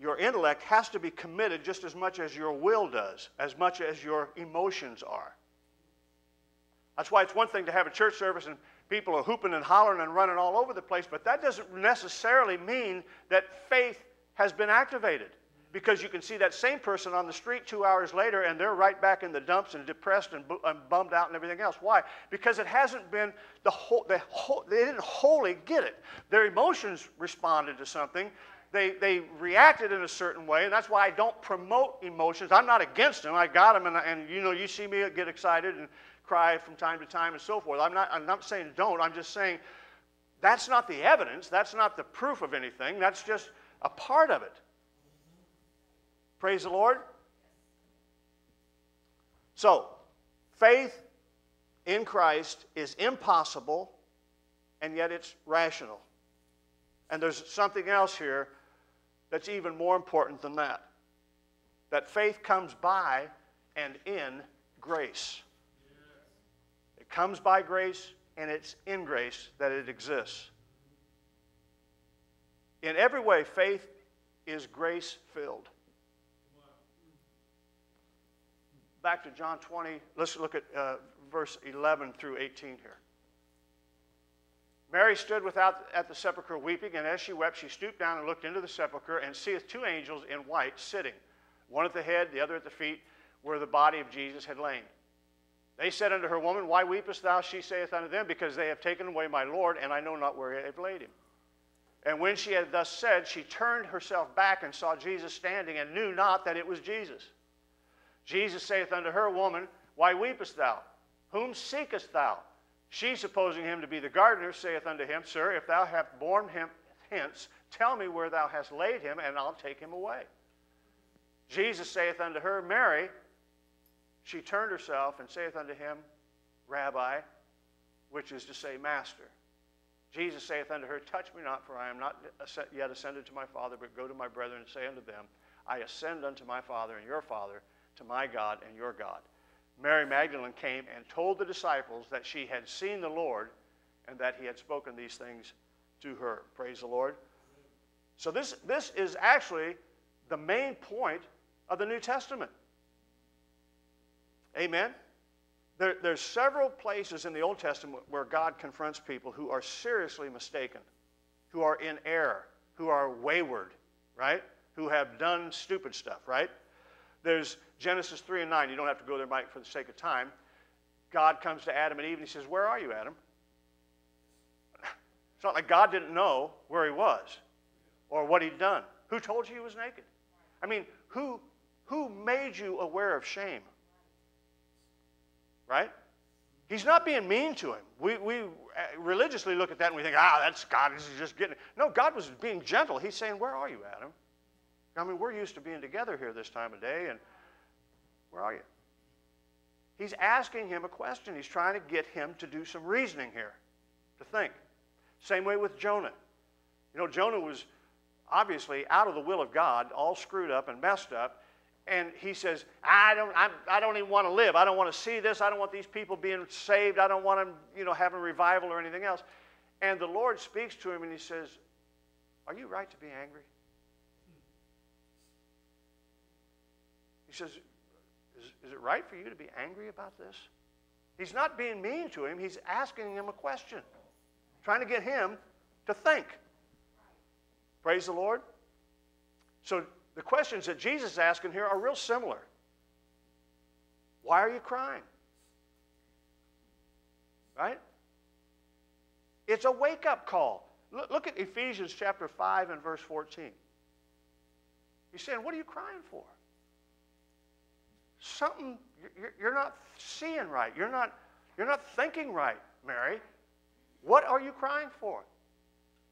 Your intellect has to be committed just as much as your will does, as much as your emotions are. That's why it's one thing to have a church service and people are hooping and hollering and running all over the place, but that doesn't necessarily mean that faith has been activated, because you can see that same person on the street two hours later and they're right back in the dumps and depressed and, and bummed out and everything else. Why? Because it hasn't been the whole, the whole, they didn't wholly get it. Their emotions responded to something. They, they reacted in a certain way, and that's why I don't promote emotions. I'm not against them. I got them, and, and you know, you see me get excited and cry from time to time and so forth. I'm not, I'm not saying don't. I'm just saying that's not the evidence. That's not the proof of anything. That's just a part of it. Praise the Lord. So, faith in Christ is impossible, and yet it's rational. And there's something else here that's even more important than that. That faith comes by and in grace. It comes by grace, and it's in grace that it exists. In every way, faith is grace-filled. Back to John twenty. Let's look at uh, verse eleven through eighteen here. Mary stood without at the sepulchre weeping, and as she wept, she stooped down and looked into the sepulchre, and seeth two angels in white sitting, one at the head, the other at the feet, where the body of Jesus had lain. They said unto her, Woman, why weepest thou? She saith unto them, Because they have taken away my Lord, and I know not where they have laid him. And when she had thus said, she turned herself back and saw Jesus standing, and knew not that it was Jesus. Jesus saith unto her, Woman, why weepest thou? Whom seekest thou? She, supposing him to be the gardener, saith unto him, Sir, if thou hast borne him hence, tell me where thou hast laid him, and I'll take him away. Jesus saith unto her, Mary. She turned herself and saith unto him, Rabbi, which is to say, Master. Jesus saith unto her, Touch me not, for I am not yet ascended to my Father, but go to my brethren and say unto them, I ascend unto my Father and your Father, to my God and your God. Mary Magdalene came and told the disciples that she had seen the Lord and that he had spoken these things to her. Praise the Lord. So this, this is actually the main point of the New Testament. Amen? There, there's several places in the Old Testament where God confronts people who are seriously mistaken, who are in error, who are wayward, right? Who have done stupid stuff, right? There's Genesis three and nine. You don't have to go there, Mike, for the sake of time. God comes to Adam and Eve and he says, Where are you, Adam? It's not like God didn't know where he was or what he'd done. Who told you he was naked? I mean, who, who made you aware of shame? Right? He's not being mean to him. We, we religiously look at that and we think, ah, that's God. This is just getting it. No, God was being gentle. He's saying, Where are you, Adam? I mean, we're used to being together here this time of day, and where are you? He's asking him a question. He's trying to get him to do some reasoning here, to think. Same way with Jonah. You know, Jonah was obviously out of the will of God, all screwed up and messed up, and he says, I don't, I, I don't even want to live. I don't want to see this. I don't want these people being saved. I don't want them, you know, having revival or anything else. And the Lord speaks to him, and he says, Are you right to be angry? He says, is, is it right for you to be angry about this? He's not being mean to him. He's asking him a question, trying to get him to think. Praise the Lord. So the questions that Jesus is asking here are real similar. Why are you crying? Right? It's a wake-up call. Look, look at Ephesians chapter five and verse fourteen. He's saying, What are you crying for? Something you're not seeing right. You're not, you're not thinking right, Mary. What are you crying for?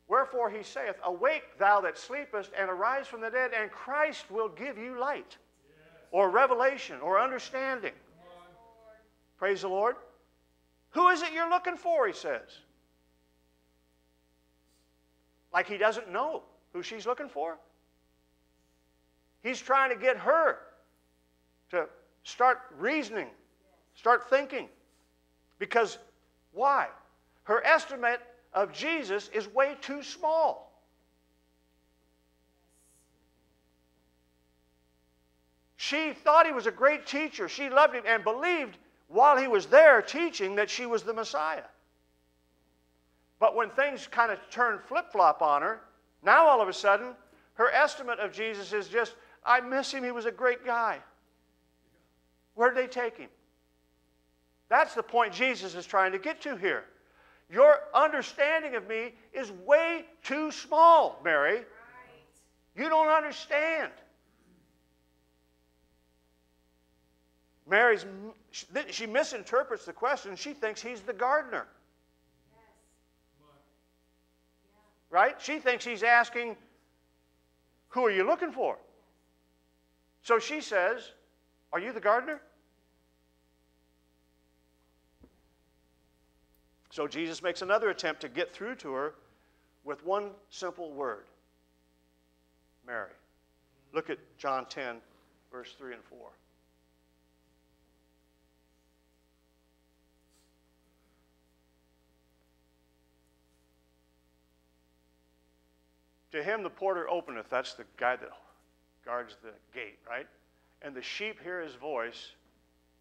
Wherefore he saith, Awake, thou that sleepest, and arise from the dead, and Christ will give you light. Yes. Or revelation, or understanding. Praise the Lord. Who is it you're looking for, he says. Like he doesn't know who she's looking for. He's trying to get her to start reasoning, start thinking. Because why? Her estimate of Jesus is way too small. She thought he was a great teacher. She loved him and believed while he was there teaching that she was the Messiah. But when things kind of turned flip-flop on her, now all of a sudden, her estimate of Jesus is just, I miss him, he was a great guy. Where did they take him? That's the point Jesus is trying to get to here. Your understanding of me is way too small, Mary. Right. You don't understand. Mary's, she misinterprets the question. She thinks he's the gardener. Yes. Right? She thinks he's asking, who are you looking for? So she says, are you the gardener? So Jesus makes another attempt to get through to her with one simple word, Mary. Look at John ten, verse three and four. To him the porter openeth. That's the guy that guards the gate, right? And the sheep hear his voice,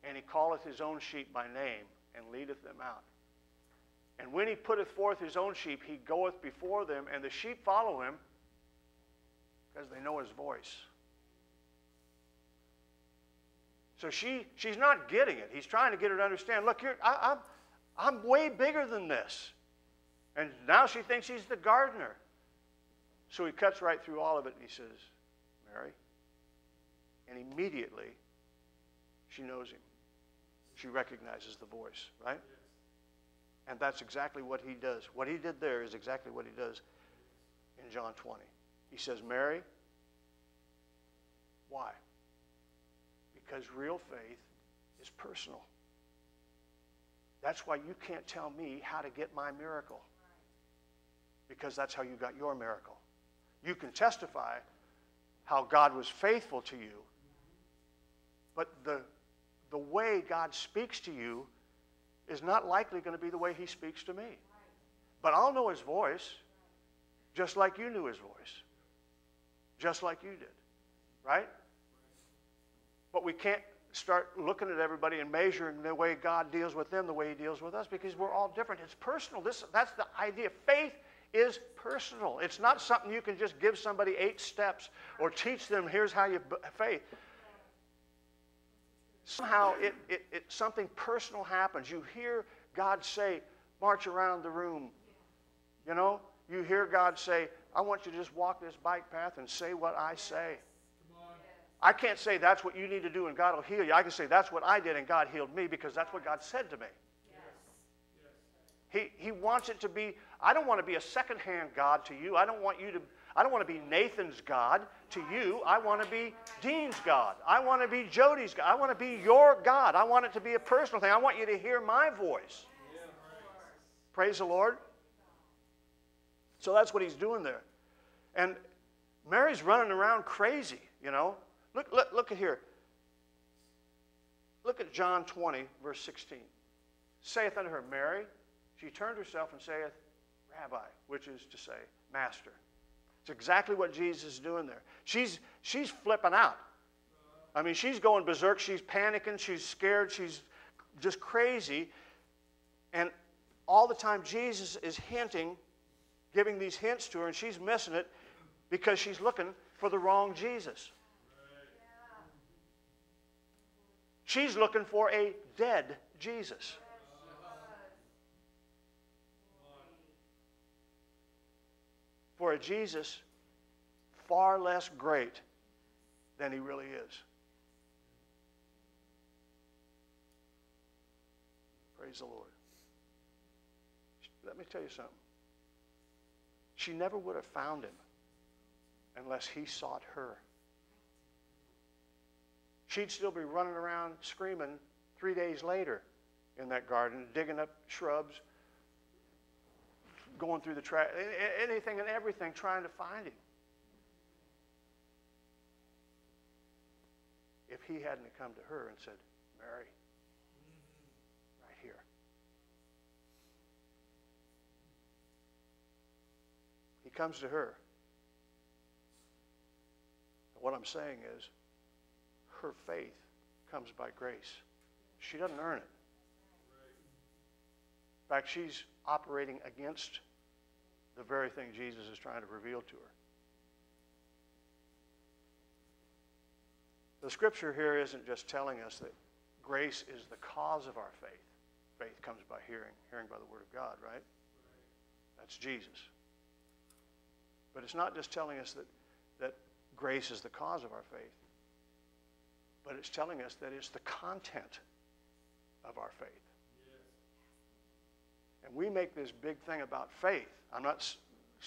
and he calleth his own sheep by name, and leadeth them out. And when he putteth forth his own sheep, he goeth before them, and the sheep follow him, because they know his voice. So she, she's not getting it. He's trying to get her to understand, look, you're, I, I'm, I'm way bigger than this. And now she thinks he's the gardener. So he cuts right through all of it, and he says, Mary. And immediately, she knows him. She recognizes the voice, right? And that's exactly what he does. What he did there is exactly what he does in John twenty. He says, Mary, why? Because real faith is personal. That's why you can't tell me how to get my miracle. Because that's how you got your miracle. You can testify how God was faithful to you, but the, the way God speaks to you is not likely going to be the way he speaks to me. But I'll know his voice just like you knew his voice, just like you did, right? But we can't start looking at everybody and measuring the way God deals with them the way he deals with us, because we're all different. It's personal. This, that's the idea. Faith is personal. It's not something you can just give somebody eight steps or teach them, here's how you faith. Somehow it, it, it, something personal happens. You hear God say, march around the room. You know, you hear God say, I want you to just walk this bike path and say what I say. I can't say that's what you need to do and God will heal you. I can say that's what I did and God healed me, because that's what God said to me. He, he wants it to be, I don't want to be a second-hand God to you. I don't want you to, I don't want to be Nathan's God to you. I want to be Dean's God. I want to be Jody's God. I want to be your God. I want it to be a personal thing. I want you to hear my voice. Yeah, praise. praise the Lord. So that's what he's doing there. And Mary's running around crazy, you know. Look, look, look at here. Look at John twenty, verse sixteen. Saith unto her, Mary. She turned herself and saith, Rabbi, which is to say, Master. It's exactly what Jesus is doing there. She's, she's flipping out. I mean, she's going berserk. She's panicking. She's scared. She's just crazy. And all the time, Jesus is hinting, giving these hints to her, and she's missing it because she's looking for the wrong Jesus. She's looking for a dead Jesus. For a Jesus far less great than he really is. Praise the Lord. Let me tell you something. She never would have found him unless he sought her. She'd still be running around screaming three days later in that garden, digging up shrubs, going through the trash, anything and everything, trying to find him. If he hadn't come to her and said, Mary, right here. He comes to her. And what I'm saying is, her faith comes by grace. She doesn't earn it. In fact, she's operating against the very thing Jesus is trying to reveal to her. The scripture here isn't just telling us that grace is the cause of our faith. Faith comes by hearing, hearing by the word of God, right? That's Jesus. But it's not just telling us that, that grace is the cause of our faith, but it's telling us that it's the content of our faith. Yes. And we make this big thing about faith. I'm not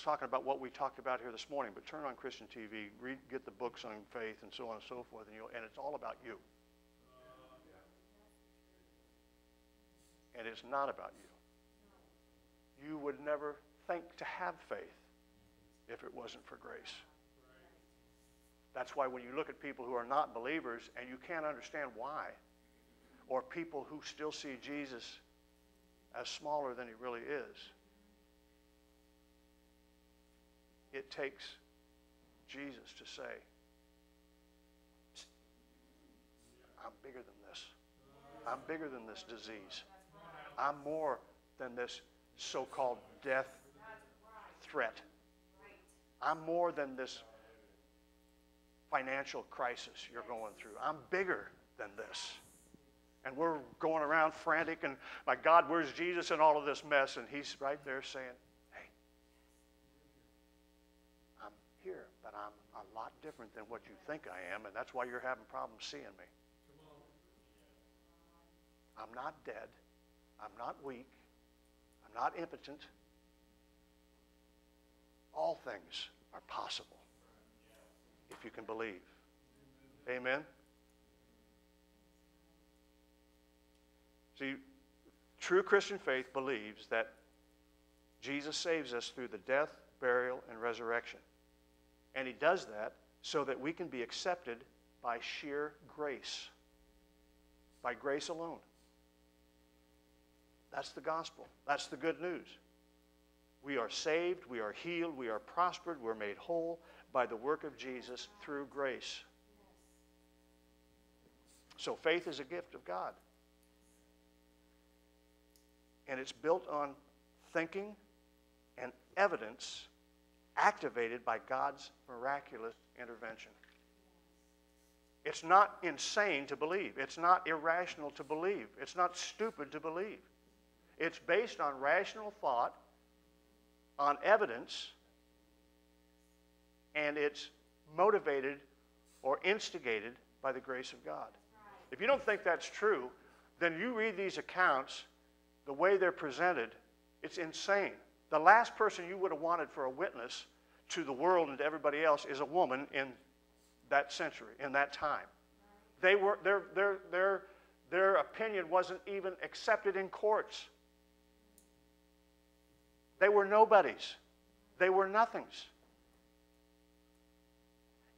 talking about what we talked about here this morning, but turn on Christian T V, read, get the books on faith and so on and so forth, and, you'll, and it's all about you. And it's not about you. You would never think to have faith if it wasn't for grace. That's why when you look at people who are not believers and you can't understand why, or people who still see Jesus as smaller than he really is, it takes Jesus to say, I'm bigger than this. I'm bigger than this disease. I'm more than this so-called death threat. I'm more than this financial crisis you're going through. I'm bigger than this. And we're going around frantic and, my God, where's Jesus in all of this mess? And he's right there saying, hey, I'm here, but I'm a lot different than what you think I am, and that's why you're having problems seeing me. I'm not dead. I'm not weak. I'm not impotent. All things are possible if you can believe. Amen? See, true Christian faith believes that Jesus saves us through the death, burial, and resurrection. And he does that so that we can be accepted by sheer grace, by grace alone. That's the gospel. That's the good news. We are saved, we are healed, we are prospered, we're made whole by the work of Jesus through grace. So faith is a gift of God. And it's built on thinking and evidence activated by God's miraculous intervention. It's not insane to believe. It's not irrational to believe. It's not stupid to believe. It's based on rational thought, on evidence, and it's motivated or instigated by the grace of God. If you don't think that's true, then you read these accounts, the way they're presented, it's insane. The last person you would have wanted for a witness to the world and to everybody else is a woman in that century, in that time. They were, their, their, their, their opinion wasn't even accepted in courts. They were nobodies. They were nothings.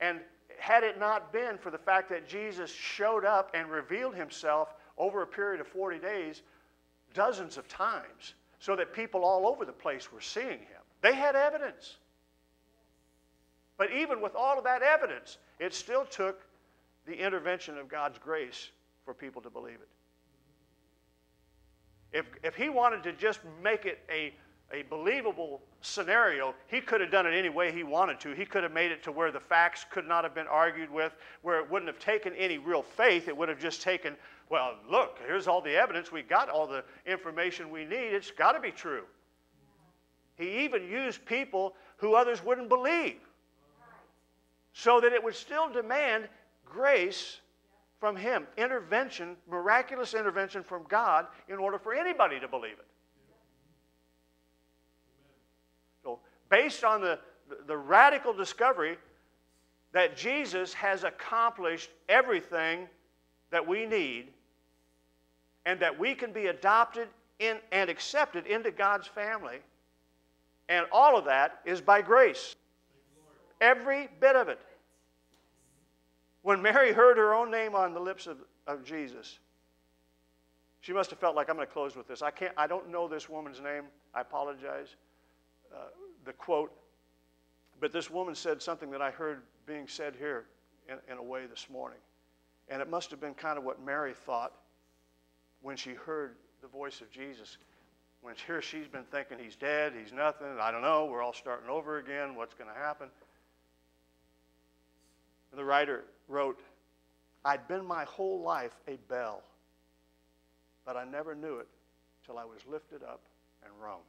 And had it not been for the fact that Jesus showed up and revealed himself over a period of forty days, dozens of times, so that people all over the place were seeing him, they had evidence. But even with all of that evidence, it still took the intervention of God's grace for people to believe it. If, if he wanted to just make it a a believable scenario, he could have done it any way he wanted to. He could have made it to where the facts could not have been argued with, where it wouldn't have taken any real faith. It would have just taken, well, look, here's all the evidence. We got all the information we need. It's got to be true. He even used people who others wouldn't believe so that it would still demand grace from him, intervention, miraculous intervention from God in order for anybody to believe it. Based on the, the radical discovery that Jesus has accomplished everything that we need and that we can be adopted in and accepted into God's family, and all of that is by grace. Every bit of it. When Mary heard her own name on the lips of, of Jesus, she must have felt like, I'm going to close with this. I can't, I don't know this woman's name. I apologize. Uh, the quote, but this woman said something that I heard being said here in, in a way this morning. And it must have been kind of what Mary thought when she heard the voice of Jesus. when here she's been thinking he's dead, he's nothing, I don't know, we're all starting over again, what's going to happen? And the writer wrote, I'd been my whole life a bell, but I never knew it till I was lifted up and rung.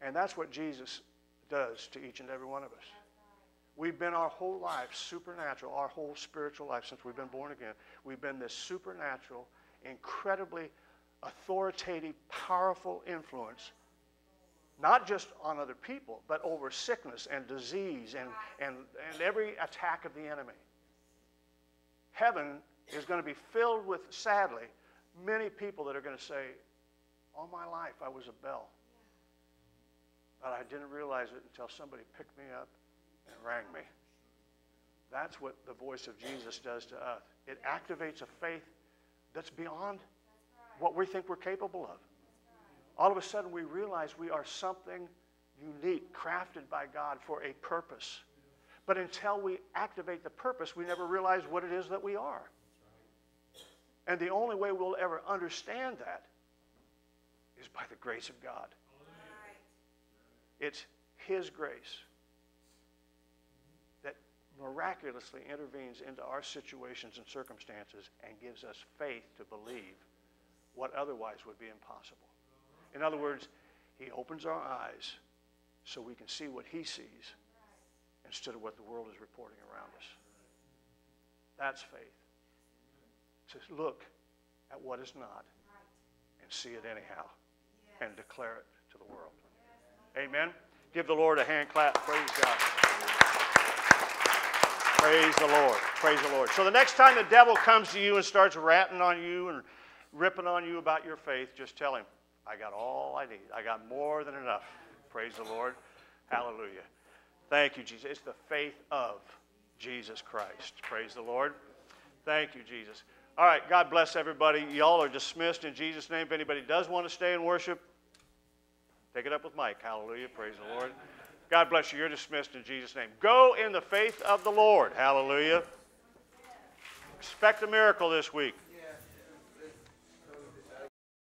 And that's what Jesus does to each and every one of us. We've been our whole life supernatural, our whole spiritual life since we've been born again. We've been this supernatural, incredibly authoritative, powerful influence, not just on other people, but over sickness and disease and, and, and every attack of the enemy. Heaven is going to be filled with, sadly, many people that are going to say, all my life I was a bell. But I didn't realize it until somebody picked me up and rang me. That's what the voice of Jesus does to us. It activates a faith that's beyond what we think we're capable of. All of a sudden we realize we are something unique, crafted by God for a purpose. But until we activate the purpose, we never realize what it is that we are. And the only way we'll ever understand that is by the grace of God. It's His grace that miraculously intervenes into our situations and circumstances and gives us faith to believe what otherwise would be impossible. In other words, He opens our eyes so we can see what He sees instead of what the world is reporting around us. That's faith. It says, look at what is not and see it anyhow and declare it to the world. Amen. Give the Lord a hand clap. Praise God. Praise the Lord. Praise the Lord. So the next time the devil comes to you and starts ratting on you and ripping on you about your faith, just tell him, I got all I need. I got more than enough. Praise the Lord. Hallelujah. Thank you, Jesus. It's the faith of Jesus Christ. Praise the Lord. Thank you, Jesus. All right. God bless everybody. Y'all are dismissed in Jesus' name. If anybody does want to stay and worship, take it up with Mike. Hallelujah. Praise the Lord. God bless you. You're dismissed in Jesus' name. Go in the faith of the Lord. Hallelujah. Expect a miracle this week.